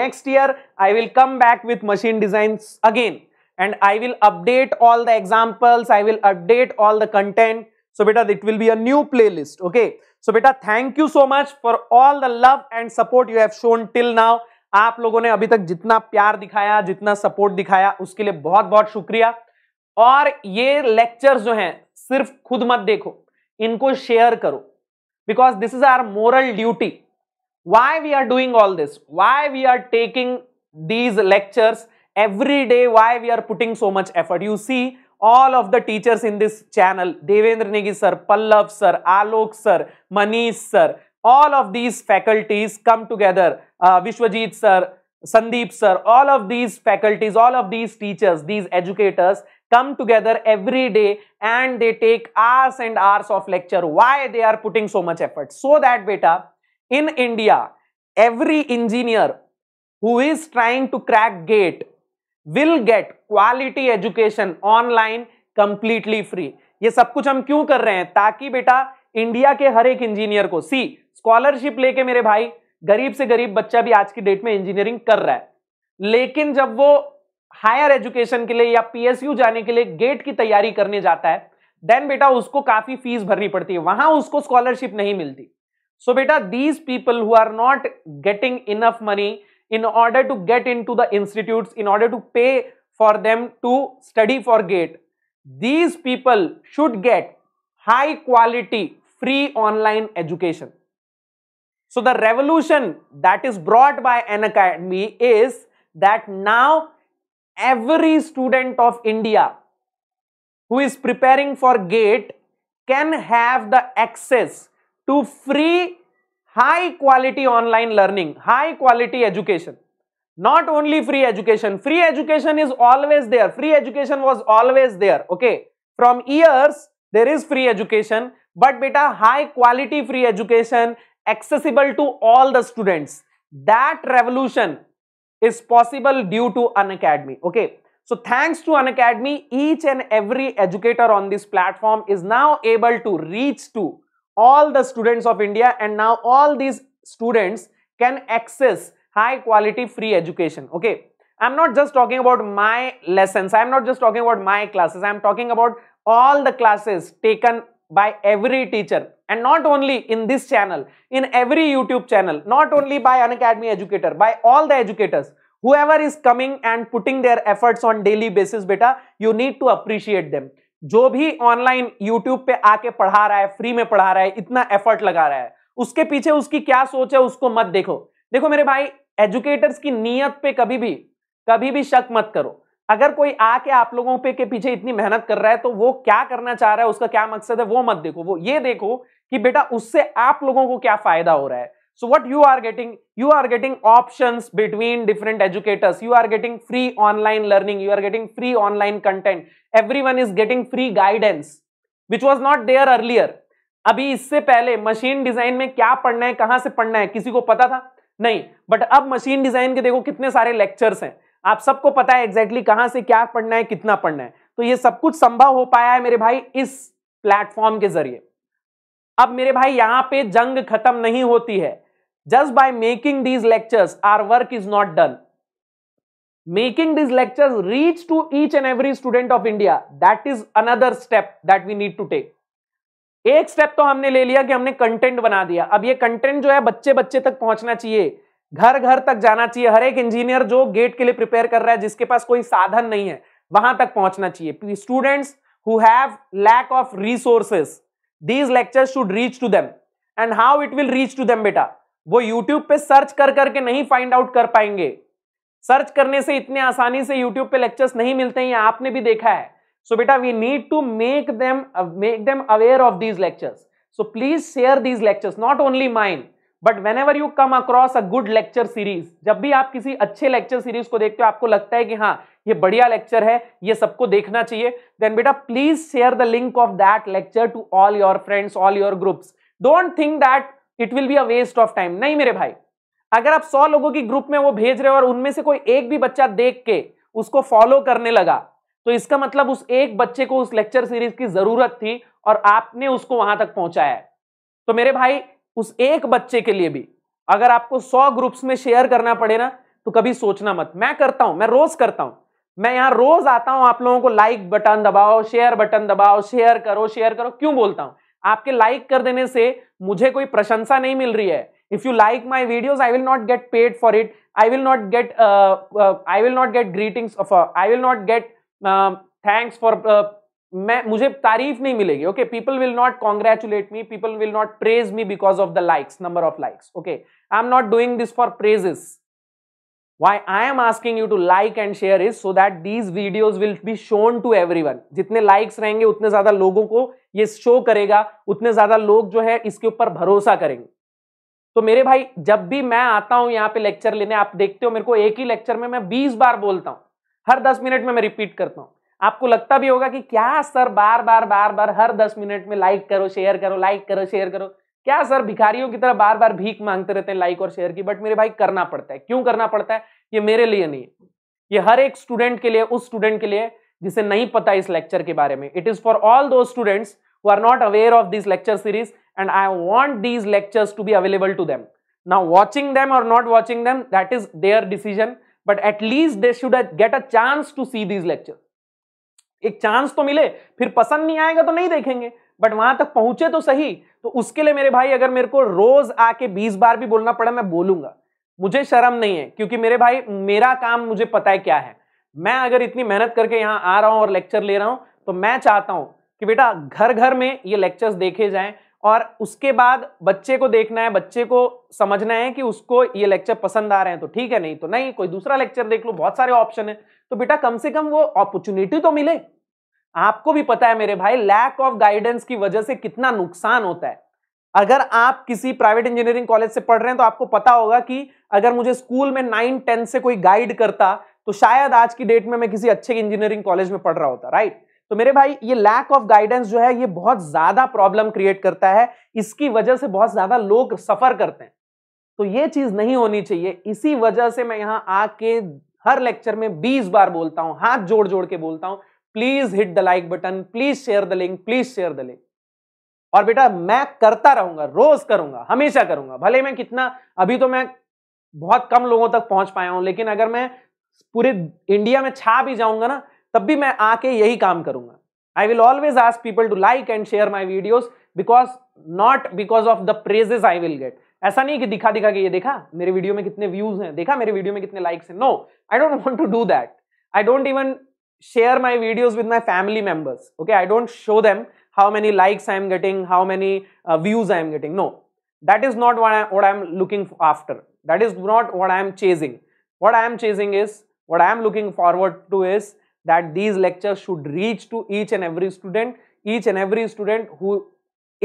next year I will come back with machine designs again, and I will update all the examples, I will update all the content. So beta it will be a new playlist. Okay. So beta thank you so much for all the love and support you have shown till now. आप लोगों ने अभी तक जितना प्यार दिखाया, जितना support दिखाया, उसके लिए बहुत बहुत शुक्रिया। और ये लेक्चर्स जो हैं सिर्फ खुद मत देखो, इनको शेयर करो, because this is our moral duty. Why we are doing all this, why we are taking these lectures every day, why we are putting so much effort. You see all of the teachers in this channel, Devendra Negi sir, Pallav sir, Alok sir, Manish sir, all of these faculties come together, uh, Vishwajit sir, Sandeep sir, all of these faculties, all of these teachers, these educators come together every day and they take hours and hours of lecture. Why they are putting so much effort? So that beta in India every engineer who is trying to crack GATE will get quality education online completely free. ये सब कुछ हम क्यों कर रहे हैं? ताकि बेटा इंडिया के हर एक इंजीनियर को, सी स्कॉलरशिप लेके मेरे भाई गरीब से गरीब बच्चा भी आज की डेट में इंजीनियरिंग कर रहा है, लेकिन जब वो हायर एजुकेशन के लिए या पीएसयू जाने के लिए गेट की तैयारी करने जाता है, देन बेटा उसको काफी फीस भरनी पड़ती है, वहां उसको स्कॉलरशिप नहीं मिलती। सो बेटा these people who are not getting enough money in order to get into the institutes, in order to pay for them to study for GATE, these people should get high quality free online education. So the revolution that is brought by Unacademy is that now every student of India who is preparing for GATE can have the access to free high quality online learning, high quality education. Not only free education, free education is always there, free education was always there, okay, from years there is free education, but beta high quality free education accessible to all the students, that revolution is possible due to Unacademy. Okay, so thanks to Unacademy, each and every educator on this platform is now able to reach to all the students of India, and now all these students can access high quality free education. Okay, I'm not just talking about my lessons, I'm not just talking about my classes, I'm talking about all the classes taken by every teacher, and not only in this channel, in every YouTube channel, not only by Unacademy educator, by all the educators, whoever is coming and putting their efforts on daily basis. Beta, you need to appreciate them. जो भी online YouTube पे आके पढ़ा रहा है, free में पढ़ा रहा है, इतना एफर्ट लगा रहा है, उसके पीछे उसकी क्या सोच है उसको मत देखो। देखो मेरे भाई, एजुकेटर्स की नीयत पे कभी भी कभी भी शक मत करो। अगर कोई आके आप लोगों पे के पीछे इतनी मेहनत कर रहा है तो वो क्या करना चाह रहा है, उसका क्या मकसद है, वो मत देखो। वो ये देखो कि बेटा उससे आप लोगों को क्या फायदा हो रहा है। So what you are getting, you are getting options between different educators, you are getting free online learning, you are getting free online content, everyone is getting free guidance which was not there earlier. अभी इससे पहले machine design में क्या पढ़ना है, कहां से पढ़ना है, किसी को पता था नहीं, बट अब मशीन डिजाइन के देखो कितने सारे लेक्चर्स हैं, आप सबको पता है एग्जैक्टली कहां से क्या पढ़ना है, कितना पढ़ना है। तो ये सब कुछ संभव हो पाया है मेरे भाई इस प्लेटफॉर्म के जरिए। अब मेरे भाई यहां पे जंग खत्म नहीं होती है। Just by making these lectures, our work is not done. Making these lectures reach to each and every student of India, that is another step that we need to take. एक स्टेप तो हमने ले लिया कि हमने content बना दिया। अब ये कंटेंट जो है बच्चे बच्चे तक पहुंचना चाहिए, घर घर तक जाना चाहिए, हर एक इंजीनियर जो गेट के लिए प्रिपेयर कर रहा है, जिसके पास कोई साधन नहीं है, वहां तक पहुंचना चाहिए। Students who have lack of resources, these lectures should reach to them. And how it will reach to them, बेटा वो YouTube पे सर्च कर करके नहीं फाइंड आउट कर पाएंगे। सर्च करने से इतने आसानी से YouTube पे लेक्चर्स नहीं मिलते हैं, आपने भी देखा है। सो बेटा we need to make them make them aware of these lectures. So please share these lectures, not only mine but whenever you come across a good lecture series, जब भी आप किसी अच्छे लेक्चर सीरीज को देखते हो, आपको लगता है कि हाँ ये बढ़िया लेक्चर है, ये सबको देखना चाहिए, देन बेटा please share the link of that lecture to all your friends, all your groups. Don't think that it will be a waste of time. नहीं मेरे भाई, अगर आप सौ लोगों की ग्रुप में वो भेज रहे हो और उनमें से कोई एक भी बच्चा देख के उसको फॉलो करने लगा, तो इसका मतलब उस एक बच्चे को उस लेक्चर सीरीज की जरूरत थी और आपने उसको वहां तक पहुंचाया है। तो मेरे भाई उस एक बच्चे के लिए भी अगर आपको सौ ग्रुप्स में शेयर करना पड़े ना, तो कभी सोचना मत। मैं करता हूं, मैं रोज करता हूं, मैं यहाँ रोज आता हूं आप लोगों को लाइक बटन दबाओ, शेयर बटन दबाओ, शेयर करो शेयर करो क्यों बोलता हूं? आपके लाइक कर देने से मुझे कोई प्रशंसा नहीं मिल रही है, If you like my videos, I will not get paid for it. I will not get uh, uh, I will not get greetings of uh, I will not get uh, thanks for uh, मैं मुझे तारीफ नहीं मिलेगी. Okay, people will not congratulate me, people will not praise me because of the likes, number of likes. Okay, I am not doing this for praises. Why I am asking you to like and share is so that these videos will be shown to everyone. जितने likes रहेंगे उतने ज्यादा लोगों को ये show करेगा, उतने ज्यादा लोग जो है इसके ऊपर भरोसा करेंगे. तो मेरे भाई, जब भी मैं आता हूं यहाँ पे लेक्चर लेने, आप देखते हो मेरे को एक ही लेक्चर में मैं बीस बार बोलता हूँ, हर दस मिनट में मैं रिपीट करता हूँ. आपको लगता भी होगा कि क्या सर बार बार बार बार हर दस मिनट में लाइक करो शेयर करो, लाइक करो शेयर करो, क्या सर भिखारियों की तरह बार बार भीख मांगते रहते हैं लाइक और शेयर की. बट मेरे भाई करना पड़ता है. क्यों करना पड़ता है? ये मेरे लिए नहीं है, ये हर एक स्टूडेंट के लिए, उस स्टूडेंट के लिए जिसे नहीं पता इस लेक्चर के बारे में. It is for all those students who are not aware of this lecture series and I want these lectures to be available to them. Now watching them और not watching them, that is their decision, but at least they should get a chance to see these lecture. एक chance तो मिले, फिर पसंद नहीं आएगा तो नहीं देखेंगे, बट वहां तक पहुंचे तो सही. तो उसके लिए मेरे भाई अगर मेरे को रोज आके बीस बार भी बोलना पड़ा, मैं बोलूंगा, मुझे शर्म नहीं है. क्योंकि मेरे भाई मेरा काम मुझे पता है क्या है. मैं अगर इतनी मेहनत करके यहाँ आ रहा हूँ और लेक्चर ले रहा हूँ तो मैं चाहता हूँ कि बेटा घर घर में ये लेक्चर्स देखे जाएं और उसके बाद बच्चे को देखना है, बच्चे को समझना है कि उसको ये लेक्चर पसंद आ रहे हैं तो ठीक है, नहीं तो नहीं, कोई दूसरा लेक्चर देख लो, बहुत सारे ऑप्शन है. तो बेटा कम से कम वो अपॉर्चुनिटी तो मिले. आपको भी पता है मेरे भाई, लैक ऑफ गाइडेंस की वजह से कितना नुकसान होता है. अगर आप किसी प्राइवेट इंजीनियरिंग कॉलेज से पढ़ रहे हैं तो आपको पता होगा कि अगर मुझे स्कूल में नाइन टेन से कोई गाइड करता तो शायद आज की डेट में मैं किसी अच्छे इंजीनियरिंग कॉलेज में पढ़ रहा होता, राइट. तो मेरे भाई ये लैक ऑफ गाइडेंस जो है ये बहुत ज्यादा प्रॉब्लम क्रिएट करता है. इसकी वजह से बहुत ज्यादा लोग सफर करते हैं. तो ये चीज नहीं होनी चाहिए. इसी वजह से मैं यहाँ आके हर लेक्चर में बीस बार बोलता हूँ, हाथ जोड़ जोड़ के बोलता हूँ, please hit the like button, please share the link, please share the link. और बेटा मैं करता रहूंगा, रोज करूंगा, हमेशा करूंगा. भले मैं कितना, अभी तो मैं बहुत कम लोगों तक पहुंच पाया हूं, लेकिन अगर मैं पूरे इंडिया में छा भी जाऊंगा ना, तब भी मैं आके यही काम करूंगा. I will always ask people to like and share my videos because not because of the praises I will get. ऐसा नहीं कि दिखा दिखा के ये देखा मेरे वीडियो में कितने व्यूज हैं, देखा मेरे वीडियो में कितने लाइक्स हैं. No, I don't want to do that. I don't even share my videos with my family members. Okay, I don't show them how many likes I am getting, how many uh, views I am getting. No, that is not what I what I am looking after. That is not what I am chasing. What I am chasing is, what I am looking forward to is that these lectures should reach to each and every student, each and every student who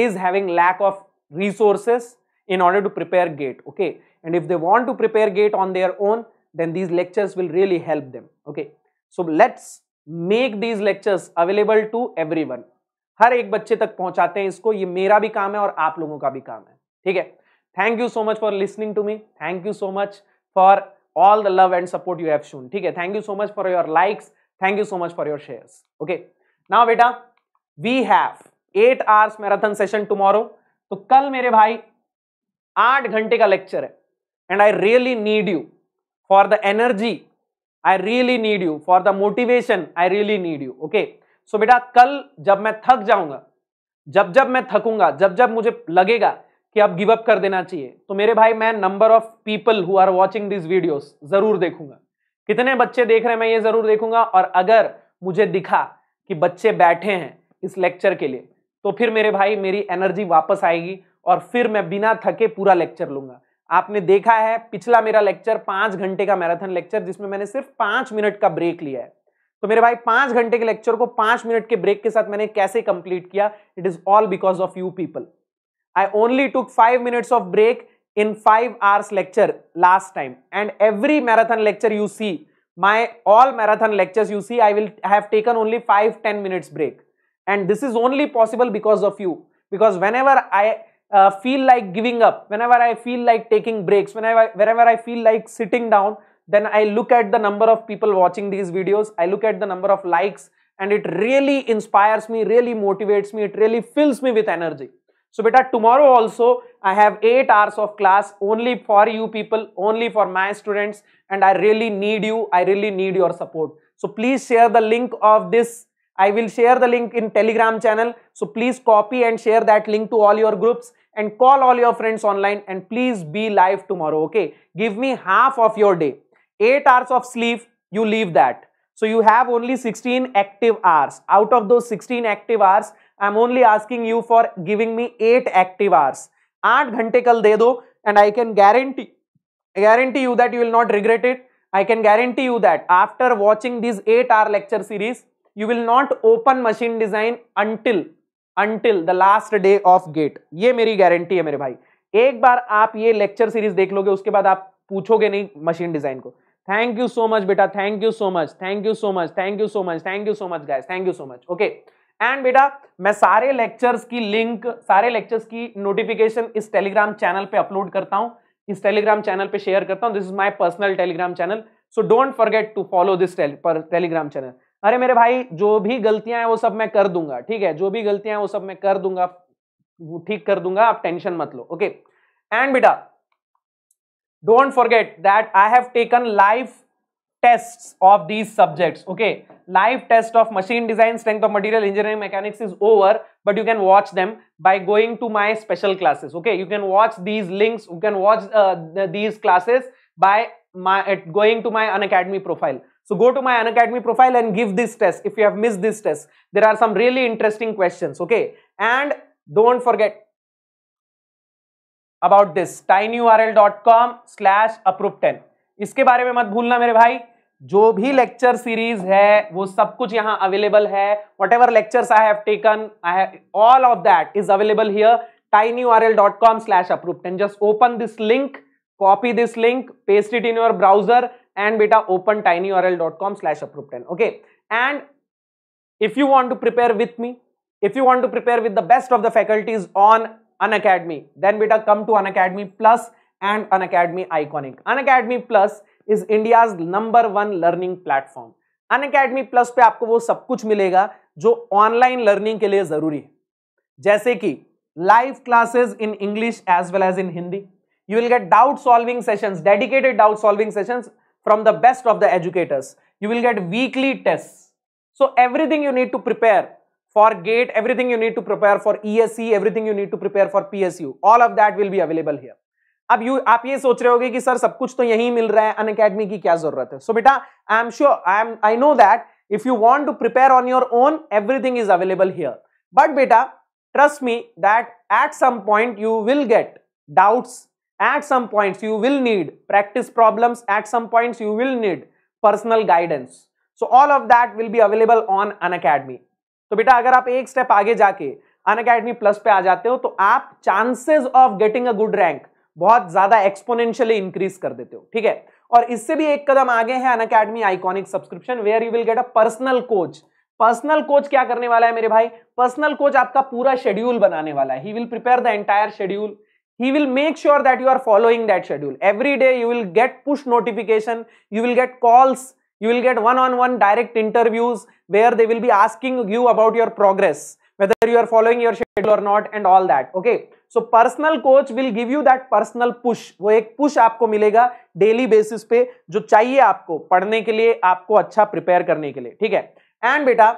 is having lack of resources in order to prepare GATE. Okay, and if they want to prepare GATE on their own, then these lectures will really help them. Okay. So let's make these lectures available to everyone. हर एक बच्चे तक पहुंचाते हैं इसको. ये मेरा भी काम है और आप लोगों का भी काम है. ठीक है, thank you so much for listening to me. Thank you so much for all the love and support you have shown. ठीक है, thank you so much for your likes, thank you so much for your shares. Okay, now बेटा we have eight hours marathon session tomorrow. तो कल मेरे भाई आठ घंटे का लेक्चर है and I really need you for the energy. I really need you for the motivation. I really need you. Okay. So बेटा कल जब मैं थक जाऊंगा, जब जब मैं थकूंगा, जब जब मुझे लगेगा कि अब गिव अप कर देना चाहिए, तो मेरे भाई मैं number of people who are watching this videos जरूर देखूंगा. कितने बच्चे देख रहे हैं मैं ये जरूर देखूंगा. और अगर मुझे दिखा कि बच्चे बैठे हैं इस लेक्चर के लिए, तो फिर मेरे भाई मेरी एनर्जी वापस आएगी और फिर मैं बिना थके पूरा लेक्चर लूंगा. आपने देखा है पिछला मेरा लेक्चर पांच घंटे का मैराथन लेक्चर, जिसमें मैंने सिर्फ पांच मिनट का ब्रेक लिया है. तो मेरे भाई पांच घंटे के लेक्चर को पांच मिनट के ब्रेक के साथ मैंने कैसे कंप्लीट किया? It is all because of you people. I only took five minutes of break in five hours lecture last time. And every marathon lecture you see, my all marathon lectures you see, I will have taken only five ten minutes break. And this is only possible because of you, because whenever I Uh, feel like giving up, whenever I feel like taking breaks, whenever wherever I feel like sitting down, then I look at the number of people watching these videos, I look at the number of likes, and it really inspires me, really motivates me, it really fills me with energy. So beta tomorrow also I have eight hours of class only for you people, only for my students, and I really need you, I really need your support. So please share the link of this. I will share the link in Telegram channel, so please copy and share that link to all your groups. and call all your friends online and please be live tomorrow, okay? Give me half of your day. eight hours of sleep, you leave that. So you have only sixteen active hours. Out of those sixteen active hours, I'm only asking you for giving me eight active hours. eight घंटे कल दे दो and I can guarantee, guarantee you that you will not regret it. I can guarantee you that after watching this eight hour lecture series, you will not open machine design until until the last day of gate. ये मेरी guarantee है मेरे भाई. एक बार आप ये lecture series देख लोगे उसके बाद आप पूछोगे नहीं machine design को. Thank you so much बेटा. Thank you so much. Thank you so much. Thank you so much. Thank you so much guys. Thank you so much. Okay. And बेटा मैं सारे lectures की link, सारे lectures की notification इस Telegram channel पे upload करता हूँ. इस Telegram channel पे share करता हूँ. This is my personal Telegram channel. So don't forget to follow this tel पर Telegram channel. अरे मेरे भाई जो भी गलतियां हैं वो सब मैं कर दूंगा, ठीक है? जो भी गलतियां हैं वो सब मैं कर दूंगा, वो ठीक कर दूंगा, आप टेंशन मत लो, ओके? एंड बेटा Don't forget that I have taken live tests of these subjects. Okay, live test of machine design, strength of material, engineering, mechanics is over, but you can watch them by going to my special classes. Okay, you can watch these links, you can watch these classes by going to my Unacademy profile. So go to my Unacademy profile and give this test if you have missed this test. There are some really interesting questions. Okay, and don't forget about this TinyURL. dot com slash approop ten. इसके बारे में मत भूलना मेरे भाई. जो भी lecture series है वो सब कुछ यहाँ available है. Whatever lectures I have taken, I have, all of that is available here. tinyurl dot com slash approop ten. Just open this link. Copy this link, paste it in your browser, and beta open tinyurl dot com slash approop ten. Okay. And if you want to prepare with me, if you want to prepare with the best of the faculties on Unacademy, then beta come to Unacademy Plus and Unacademy Iconic. Unacademy Plus is India's number one learning platform. Unacademy Plus पे आपको वो सब कुछ मिलेगा जो online learning के लिए जरूरी है, जैसे कि live classes in English as well as in Hindi. You will get doubt solving sessions, dedicated doubt solving sessions from the best of the educators. You will get weekly tests. So everything you need to prepare for GATE, everything you need to prepare for E S E, everything you need to prepare for P S U. All of that will be available here. अब you आप ये सोच रहे होगे कि sir सब कुछ तो यहीं मिल रहा है, Unacademy की क्या जरूरत है? So बेटा, I am sure, I am, I know that if you want to prepare on your own, everything is available here. But बेटा, trust me that at some point you will get doubts. At some points you will need practice problems. At some points you will need personal guidance. So all of that will be available on Unacademy. तो बेटा अगर आप एक step आगे जाके Unacademy Plus पे आ जाते हो तो आप chances of getting a good rank बहुत ज़्यादा exponentially increase कर देते हो, ठीक है? और इससे भी एक कदम आगे है Unacademy Iconic subscription where you will get a personal coach. Personal coach क्या करने वाला है मेरे भाई? पर्सनल कोच आपका पूरा शेड्यूल बनाने वाला है. He will prepare the entire schedule. He will make sure that you are following that schedule. Every day you will get push notification, you will get calls, you will get one-on-one direct interviews where they will be asking you about your progress, whether you are following your schedule or not and all that. Okay. So personal coach will give you that personal push. वो एक push आपको मिलेगा daily basis पे जो चाहिए आपको पढ़ने के लिए, आपको अच्छा prepare करने के लिए, ठीक है? And बेटा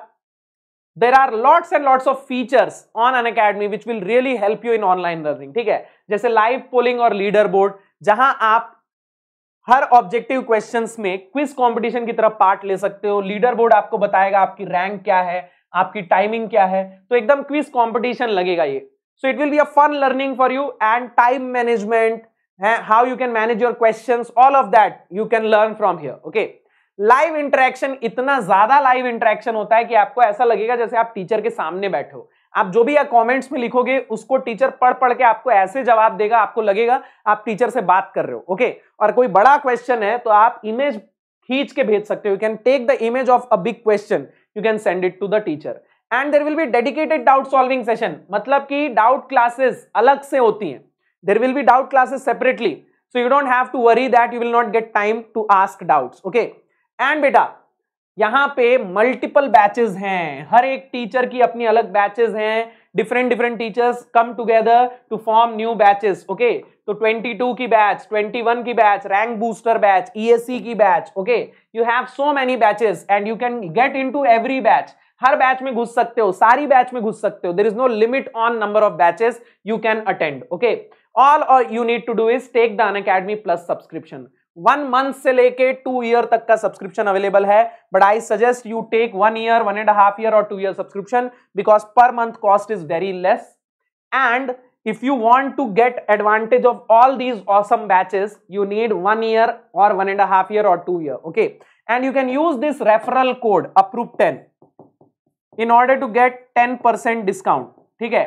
there are lots and lots of features on Unacademy which will really help you in online learning, ठीक है? जैसे live polling और leaderboard, जहां आप हर objective questions में quiz competition की तरह part ले सकते हो. Leaderboard आपको बताएगा आपकी rank क्या है, आपकी timing क्या है, तो एकदम quiz competition लगेगा ये. So it will be a fun learning for you and time management, how you can manage your questions, all of that you can learn from here, okay? Live interaction, इतना ज्यादा live interaction होता है कि आपको ऐसा लगेगा जैसे आप टीचर के सामने बैठे हो. आप जो भी या कमेंट्स में लिखोगे उसको टीचर पढ़ पढ़ के आपको ऐसे जवाब देगा, आपको लगेगा आप टीचर से बात कर रहे हो, ओके? और कोई बड़ा क्वेश्चन है तो आप इमेज खींच के भेज सकते हो. You can take the image of a big question, you can send it to the teacher. And there will be dedicated doubt solving session, मतलब कि डाउट क्लासेस अलग से होती हैं. There will be doubt classes separately, so you don't have to worry that you will not get time to ask doubts, okay? And बेटा यहाँ पे multiple batches हैं, हर एक टीचर की अपनी अलग बैचेस हैं. Different different teachers come together to form new batches, okay? तो बाईस की बैच, इक्कीस की batch, rank booster batch, ESC की batch, okay? You have so many batches and you can get into every batch. हर batch में घुस सकते हो, सारी बैच में घुस सकते हो, there is no limit on number of batches you can attend. Okay, all you need to do is take the Unacademy plus subscription. One month से लेके टू ईयर तक का सब्सक्रिप्शन अवेलेबल है, but I suggest you take one year, one and half year और two year subscription because per month cost is very less. And if you want to get advantage of all these awesome batches you need one year or one and a half year or two year. Okay, and you can use this referral code Apuroop ten in order to get ten percent discount. ठीक है,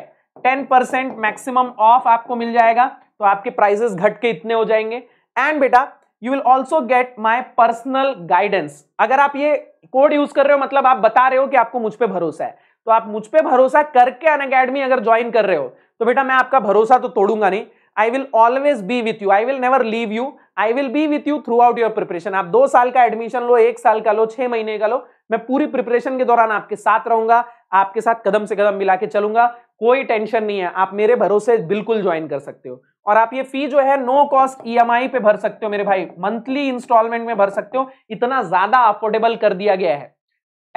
ten percent maximum off आपको मिल जाएगा, तो आपके prices घट के इतने हो जाएंगे. And बेटा you will also get my personal guidance. अगर आप ये code use कर रहे हो मतलब आप बता रहे हो कि आपको मुझ पे भरोसा है, तो आप मुझ पे भरोसा करके अनअकैडमी अगर ज्वाइन कर रहे हो तो बेटा मैं आपका भरोसा तो तोड़ूंगा नहीं. I will always be with you, I will never leave you, I will be with you throughout your preparation. आप दो साल का एडमिशन लो, एक साल का लो, छह महीने का लो, मैं पूरी प्रिपरेशन के दौरान आपके साथ रहूंगा, आपके साथ कदम से कदम मिला के चलूंगा. कोई टेंशन नहीं है, आप मेरे भरोसे बिल्कुल ज्वाइन कर सकते हो. और आप ये फी जो है no cost E M I पे भर सकते हो मेरे भाई, मंथली इंस्टॉलमेंट में भर सकते हो. इतना ज्यादा अफोर्डेबल कर दिया गया है,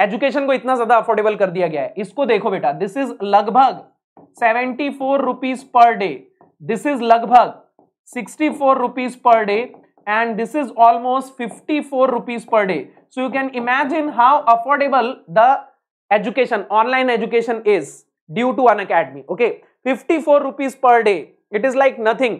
एजुकेशन को इतना ज्यादा अफोर्डेबल कर दिया गया है. इसको देखो बेटा, दिस इज लगभग seventy four rupees per day, this is लगभग sixty four rupees per day and this is almost fifty four rupees per day. So you can imagine how affordable the education, online education is due to Unacademy. Okay, fifty four rupees per day, it is like nothing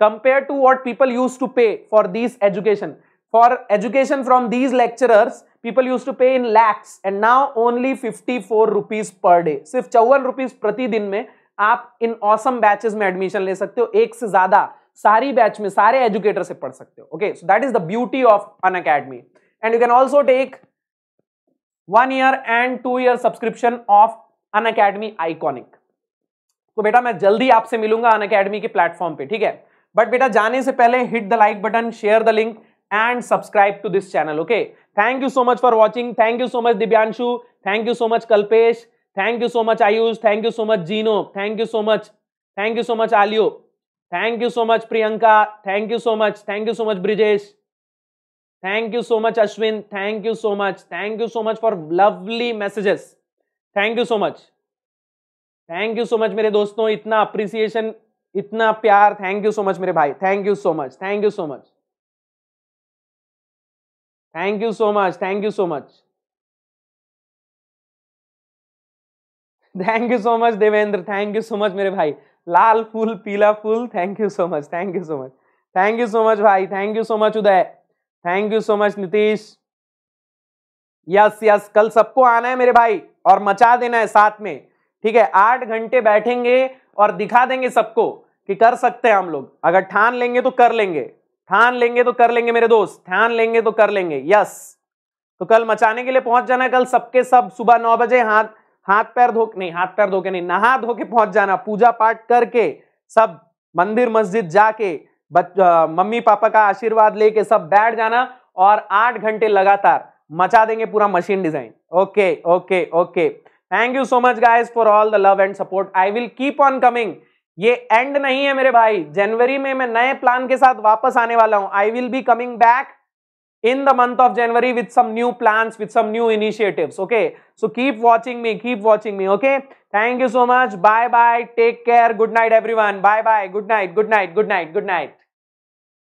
compare to what people used to pay for this education. For education from these lecturers, people used to pay in lakhs, and now only fifty-four rupees per day. सिर्फ चौवन rupees प्रति दिन में आप इन awesome batches में admission ले सकते हो, एक से ज्यादा सारी बैच में सारे एजुकेटर से पढ़ सकते हो. Okay, so that is the beauty of an academy, and you can also take one year and two year subscription of an academy iconic. तो बेटा मैं जल्दी आपसे मिलूंगा an academy के प्लेटफॉर्म पे, ठीक है. बट बेटा जाने से पहले hit the like button, share the link and subscribe to this channel. Okay, thank you so much for watching. Thank you so much Dibyanshu, thank you so much Kalpesh, thank you so much Ayush, thank you so much Gino, thank you so much, thank you so much Alio, thank you so much Priyanka, thank you so much, thank you so much Brijesh, thank you so much Ashwin, thank you so much, thank you so much for lovely messages, thank you so much, thank you so much मेरे दोस्तों, इतना appreciation, इतना प्यार, thank you so much मेरे भाई, thank you so much, thank you so much. Thank you so much. Thank you so much. Thank you so much, Devendra. Thank you so much, मेरे भाई. लाल फूल, पीला फूल. Thank you so much. Thank you so much. Thank you so much, भाई. Thank you so much, Uday. Thank you so much, Nitish. Yes, yes. कल सबको आना है मेरे भाई और मचा देना है साथ में. ठीक है, आठ घंटे बैठेंगे और दिखा देंगे सबको कि कर सकते हैं हम लोग. अगर ठान लेंगे तो कर लेंगे, ठान लेंगे तो कर लेंगे मेरे दोस्त, ठान लेंगे तो कर लेंगे. यस, तो कल मचाने के लिए पहुंच जाना. कल सबके सब सुबह नौ बजे हाथ हाथ पैर धो नहीं हाथ पैर धो के नहीं नहा धो के पहुंच जाना, पूजा पाठ करके सब मंदिर मस्जिद जाके आ, मम्मी पापा का आशीर्वाद लेके सब बैठ जाना और आठ घंटे लगातार मचा देंगे पूरा machine design. Okay okay okay, thank you so much guys for all the love and support. I will keep on coming, ये एंड नहीं है मेरे भाई. जनवरी में मैं नए प्लान के साथ वापस आने वाला हूं. I will be coming back in the month of January with some new plans, with some new initiatives. Okay, so keep watching me, keep watching me. Okay, thank you so much, bye bye, take care, good night everyone, bye bye, good night, good night, good night, good night.